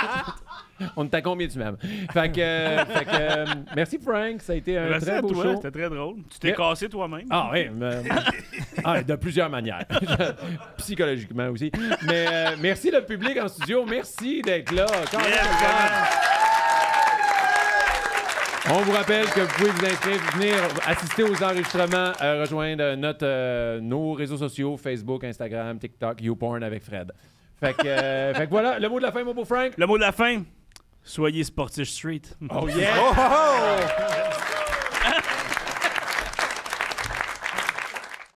On t'a combien tu m'aimes? Fait que merci, Frank. Ça a été un très beau show. C'était très drôle. Tu t'es cassé toi-même. Ah oui. De plusieurs manières. Psychologiquement aussi. Mais merci le public en studio. Merci d'être là. On vous rappelle que vous pouvez vous inscrire, venir assister aux enregistrements, rejoindre nos réseaux sociaux, Facebook, Instagram, TikTok, YouPorn avec Fred. Fait que voilà, le mot de la fin, mon beau Frank. Le mot de la fin, soyez sportifs street. Oh yeah! Oh, oh, oh.